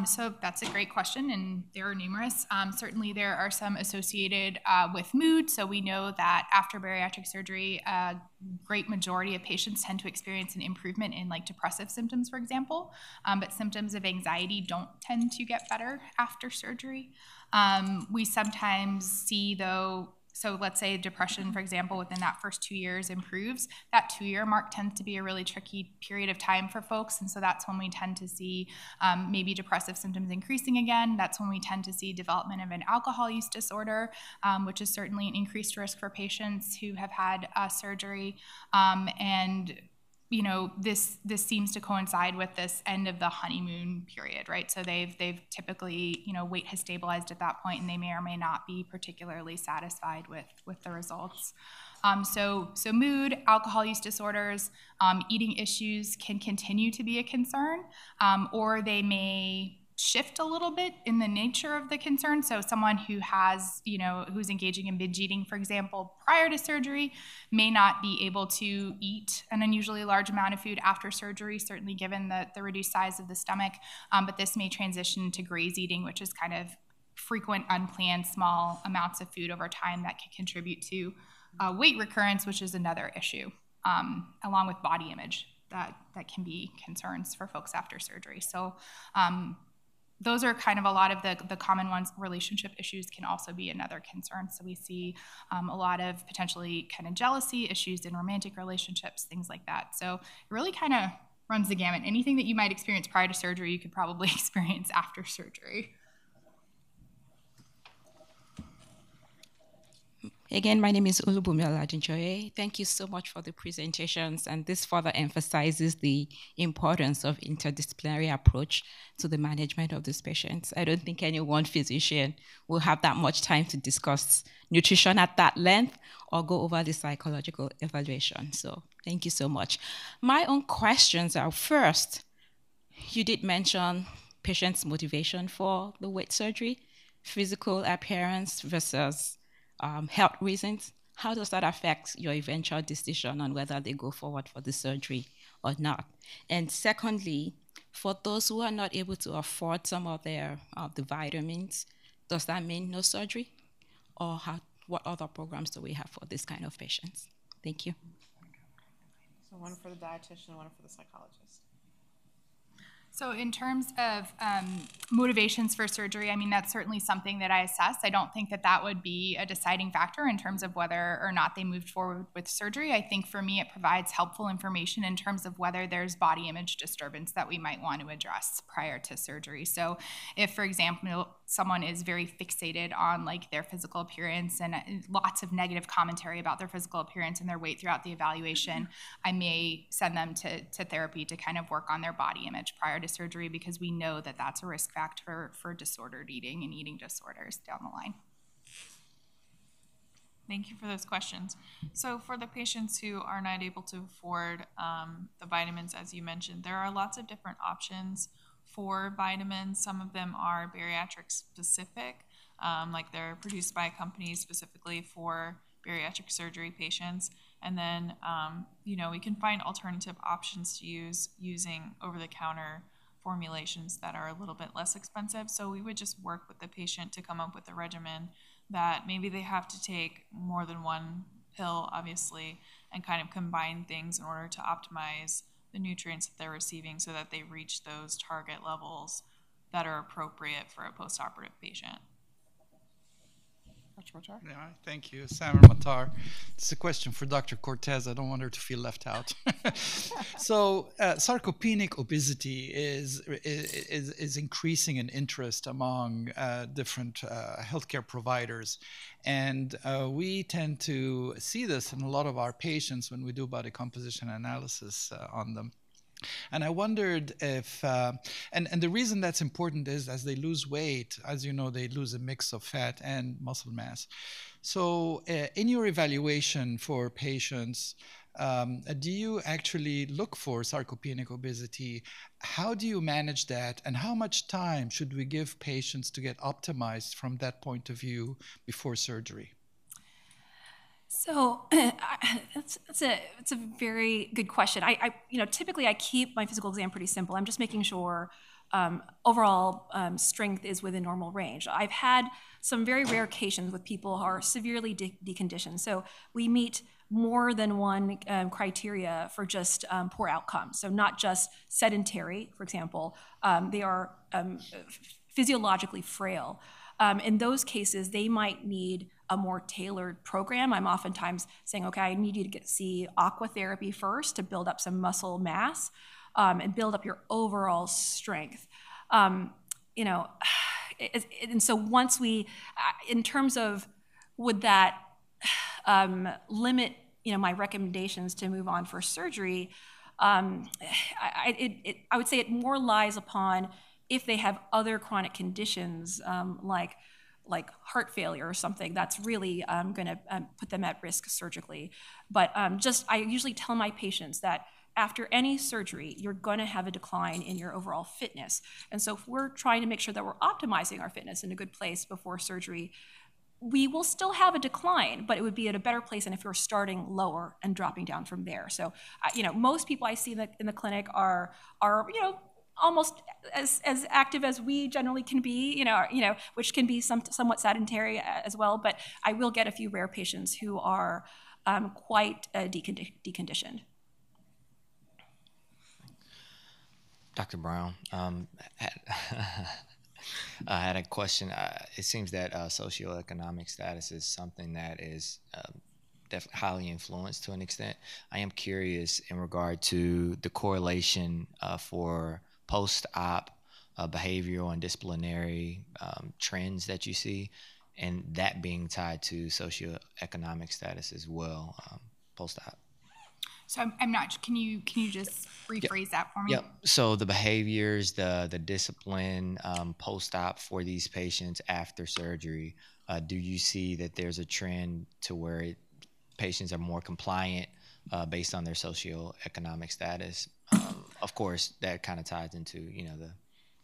So that's a great question, and there are numerous. Certainly there are some associated with mood. So we know that after bariatric surgery, a great majority of patients tend to experience an improvement in like depressive symptoms, for example, but symptoms of anxiety don't tend to get better after surgery. We sometimes see, though, so let's say depression, for example, within that first 2 years improves. That 2-year mark tends to be a really tricky period of time for folks, and so that's when we tend to see maybe depressive symptoms increasing again. That's when we tend to see development of an alcohol use disorder, which is certainly an increased risk for patients who have had surgery. And you know, this seems to coincide with this end of the honeymoon period, right? So they've typically, you know, weight has stabilized at that point, and they may or may not be particularly satisfied with the results. So mood, alcohol use disorders, eating issues can continue to be a concern, or they may shift a little bit in the nature of the concern. So someone who has, you know, who's engaging in binge eating, for example, prior to surgery may not be able to eat an unusually large amount of food after surgery, certainly given the reduced size of the stomach. But this may transition to graze eating, which is kind of frequent, unplanned, small amounts of food over time that can contribute to weight recurrence, which is another issue, along with body image that can be concerns for folks after surgery. So those are kind of a lot of the common ones. Relationship issues can also be another concern. So we see a lot of potentially kind of jealousy issues in romantic relationships, things like that. So it really kind of runs the gamut. Anything that you might experience prior to surgery, you could probably experience after surgery. Again, my name is Ulubumia Ladinchoye. Thank you so much for the presentations, and this further emphasizes the importance of interdisciplinary approach to the management of these patients. I don't think any one physician will have that much time to discuss nutrition at that length or go over the psychological evaluation. So thank you so much. My own questions are, first, you did mention patients' motivation for the weight surgery, physical appearance versus health reasons. How does that affect your eventual decision on whether they go forward for the surgery or not? And secondly, for those who are not able to afford some of their the vitamins, does that mean no surgery? Or what other programs do we have for this kind of patients? Thank you. So one for the dietitian, one for the psychologist. So in terms of motivations for surgery, I mean, that's certainly something that I assess. I don't think that would be a deciding factor in terms of whether or not they moved forward with surgery. I think for me, it provides helpful information in terms of whether there's body image disturbance that we might want to address prior to surgery. So if, for example, someone is very fixated on like their physical appearance and lots of negative commentary about their physical appearance and their weight throughout the evaluation, I may send them to therapy to kind of work on their body image prior to surgery, because we know that that's a risk factor for disordered eating and eating disorders down the line. Thank you for those questions. So for the patients who are not able to afford the vitamins, as you mentioned, there are lots of different options for vitamins. Some of them are bariatric specific, like they're produced by companies specifically for bariatric surgery patients. And then, you know, we can find alternative options to use using over-the-counter formulations that are a little bit less expensive. So we would just work with the patient to come up with a regimen that maybe they have to take more than one pill, obviously, and kind of combine things in order to optimize the nutrients that they're receiving so that they reach those target levels that are appropriate for a postoperative patient. Dr. Matar? Yeah, thank you. Samir Matar. It's a question for Dr. Cortez. I don't want her to feel left out. So sarcopenic obesity is increasing in interest among different healthcare providers. And we tend to see this in a lot of our patients when we do body composition analysis on them. And I wondered if, and the reason that's important is as they lose weight, as you know, they lose a mix of fat and muscle mass. So in your evaluation for patients, do you actually look for sarcopenic obesity? How do you manage that? And how much time should we give patients to get optimized from that point of view before surgery? So that's a very good question. Typically I keep my physical exam pretty simple. I'm just making sure overall strength is within normal range. I've had some very rare occasions with people who are severely deconditioned. So we meet more than one criteria for just poor outcomes. So not just sedentary, for example, they are physiologically frail. In those cases, they might need a more tailored program. I'm oftentimes saying, okay, I need you to see aqua therapy first to build up some muscle mass and build up your overall strength. And so once we, in terms of would that limit, my recommendations to move on for surgery, I would say it more lies upon if they have other chronic conditions like heart failure or something, that's really gonna put them at risk surgically. But I usually tell my patients that after any surgery, you're gonna have a decline in your overall fitness. And so if we're trying to make sure that we're optimizing our fitness in a good place before surgery, we will still have a decline, but it would be at a better place than if you're starting lower and dropping down from there. So, most people I see in the clinic are almost as active as we generally can be, which can be somewhat sedentary as well, but I will get a few rare patients who are quite deconditioned. Dr. Brown, I had a question. It seems that socioeconomic status is something that is definitely highly influenced to an extent. I am curious in regard to the correlation for post-op behavioral and disciplinary trends that you see, and that being tied to socioeconomic status as well, post-op. So I'm not, can you just rephrase that for me? Yep. So the behaviors, the discipline post-op for these patients after surgery, do you see that there's a trend to where patients are more compliant based on their socioeconomic status? Of course, that kind of ties into,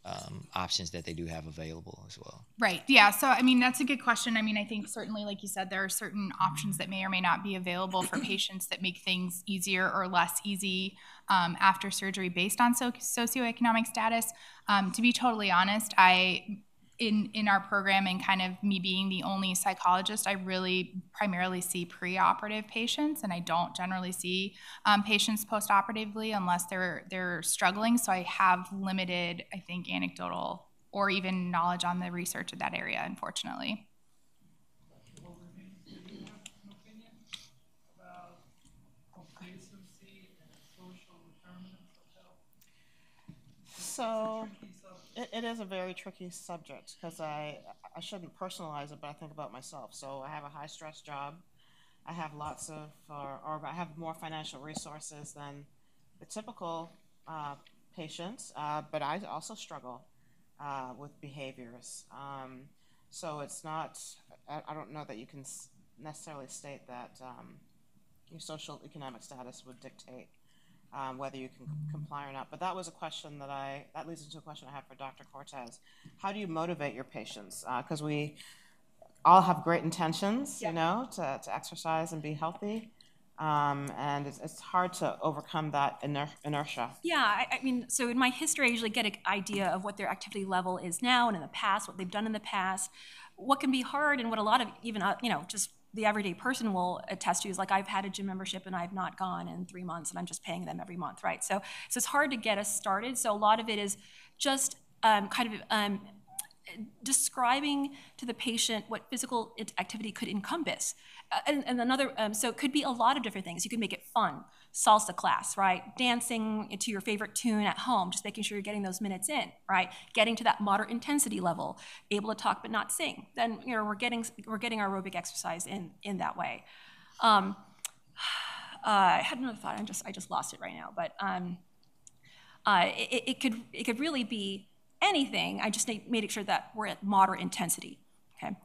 the options that they do have available as well. Right. Yeah. So, that's a good question. I think certainly, like you said, there are certain options that may or may not be available for patients that make things easier or less easy after surgery based on socioeconomic status. To be totally honest, in our program and kind of me being the only psychologist, I really primarily see preoperative patients, and I don't generally see patients postoperatively unless they're struggling. So I have limited, I think, anecdotal or even knowledge on the research of that area, unfortunately. So. It is a very tricky subject because I shouldn't personalize it, but I think about myself. So I have a high-stress job. I have lots of, or I have more financial resources than the typical patients, but I also struggle with behaviors. So it's not, I don't know that you can necessarily state that your social economic status would dictate whether you can comply or not. But that was a question that leads into a question I have for Dr. Cortez. How do you motivate your patients? Because we all have great intentions, to exercise and be healthy. And it's hard to overcome that inertia. Yeah, so in my history, I usually get an idea of what their activity level is now and in the past, what they've done in the past. What can be hard and what a lot of even, just the everyday person will attest to is I've had a gym membership and I've not gone in 3 months and I'm just paying them every month, right? So it's hard to get us started. So a lot of it is just describing to the patient what physical activity could encompass. So it could be a lot of different things. You could make it fun. Salsa class, right? Dancing to your favorite tune at home, just making sure you're getting those minutes in, right? Getting to that moderate intensity level, able to talk but not sing. Then, we're getting our aerobic exercise in that way. I had another thought. I just lost it right now, but it could really be anything. I just made sure that we're at moderate intensity. Okay.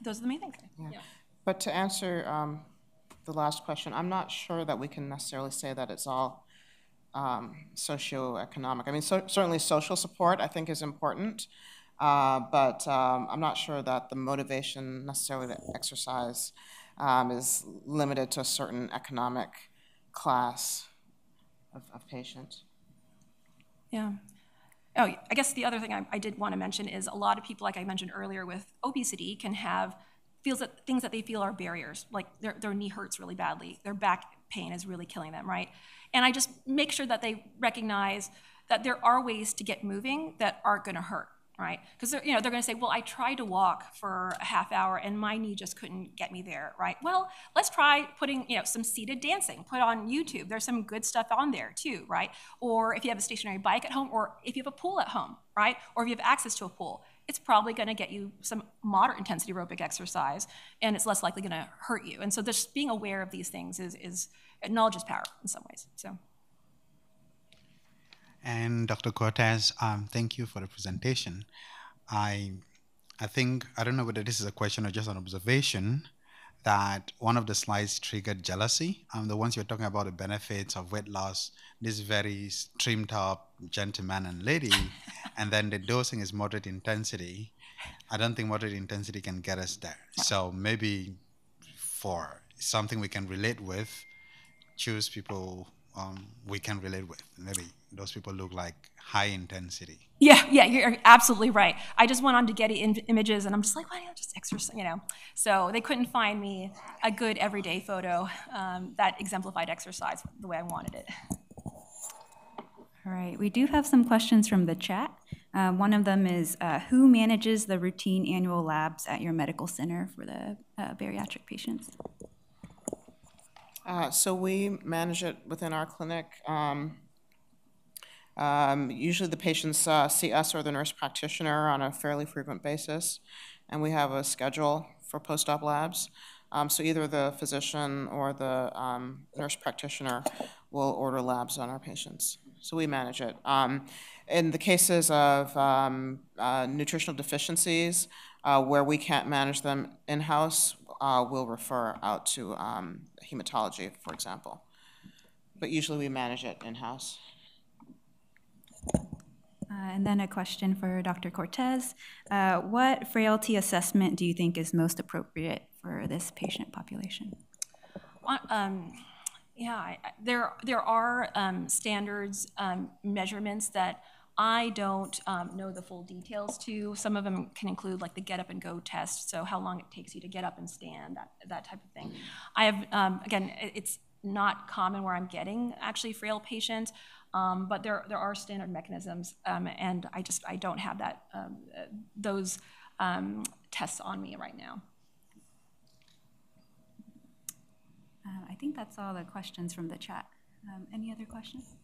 Those are the main things. Yeah. Yeah. But to answer the last question, I'm not sure that we can necessarily say that it's all socioeconomic. Certainly social support I think is important, But I'm not sure that the motivation necessarily to exercise is limited to a certain economic class of patient. Yeah. Oh, I guess the other thing I did want to mention is a lot of people, like I mentioned earlier, with obesity can have things that they feel are barriers, like their knee hurts really badly, their back pain is really killing them, right? And I just make sure that they recognize that there are ways to get moving that aren't going to hurt, right? Because they're going to say, well, I tried to walk for a half hour and my knee just couldn't get me there, right? Well, let's try putting some seated dancing, put on YouTube. There's some good stuff on there too, right? Or if you have a stationary bike at home, or if you have a pool at home, right? Or if you have access to a pool, it's probably going to get you some moderate intensity aerobic exercise, and it's less likely going to hurt you. And so just being aware of these things is knowledge is power in some ways. So. And Dr. Cortez, thank you for the presentation. I think, I don't know whether this is a question or just an observation, that one of the slides triggered jealousy. The ones you're talking about, the benefits of weight loss, this very trimmed up gentleman and lady, and then the dosing is moderate intensity. I don't think moderate intensity can get us there. So maybe for something we can relate with, choose people we can relate with. Maybe those people look like high intensity. Yeah, you're absolutely right. I just went on to Getty Images, and I'm just like, why don't I just exercise, So they couldn't find me a good everyday photo that exemplified exercise the way I wanted it. All right, we do have some questions from the chat. One of them is, who manages the routine annual labs at your medical center for the bariatric patients? So we manage it within our clinic. Usually the patients see us or the nurse practitioner on a fairly frequent basis, and we have a schedule for post-op labs. So either the physician or the nurse practitioner will order labs on our patients. So we manage it. In the cases of nutritional deficiencies, where we can't manage them in-house, we'll refer out to hematology, for example. But usually we manage it in-house. And then a question for Dr. Cortez. What frailty assessment do you think is most appropriate for this patient population? There are standards, measurements that I don't know the full details to. Some of them can include like the get up and go test, so how long it takes you to get up and stand, that type of thing. I have, again, it's not common where I'm getting actually frail patients. But there are standard mechanisms, and I don't have that those tests on me right now. I think that's all the questions from the chat. Any other questions?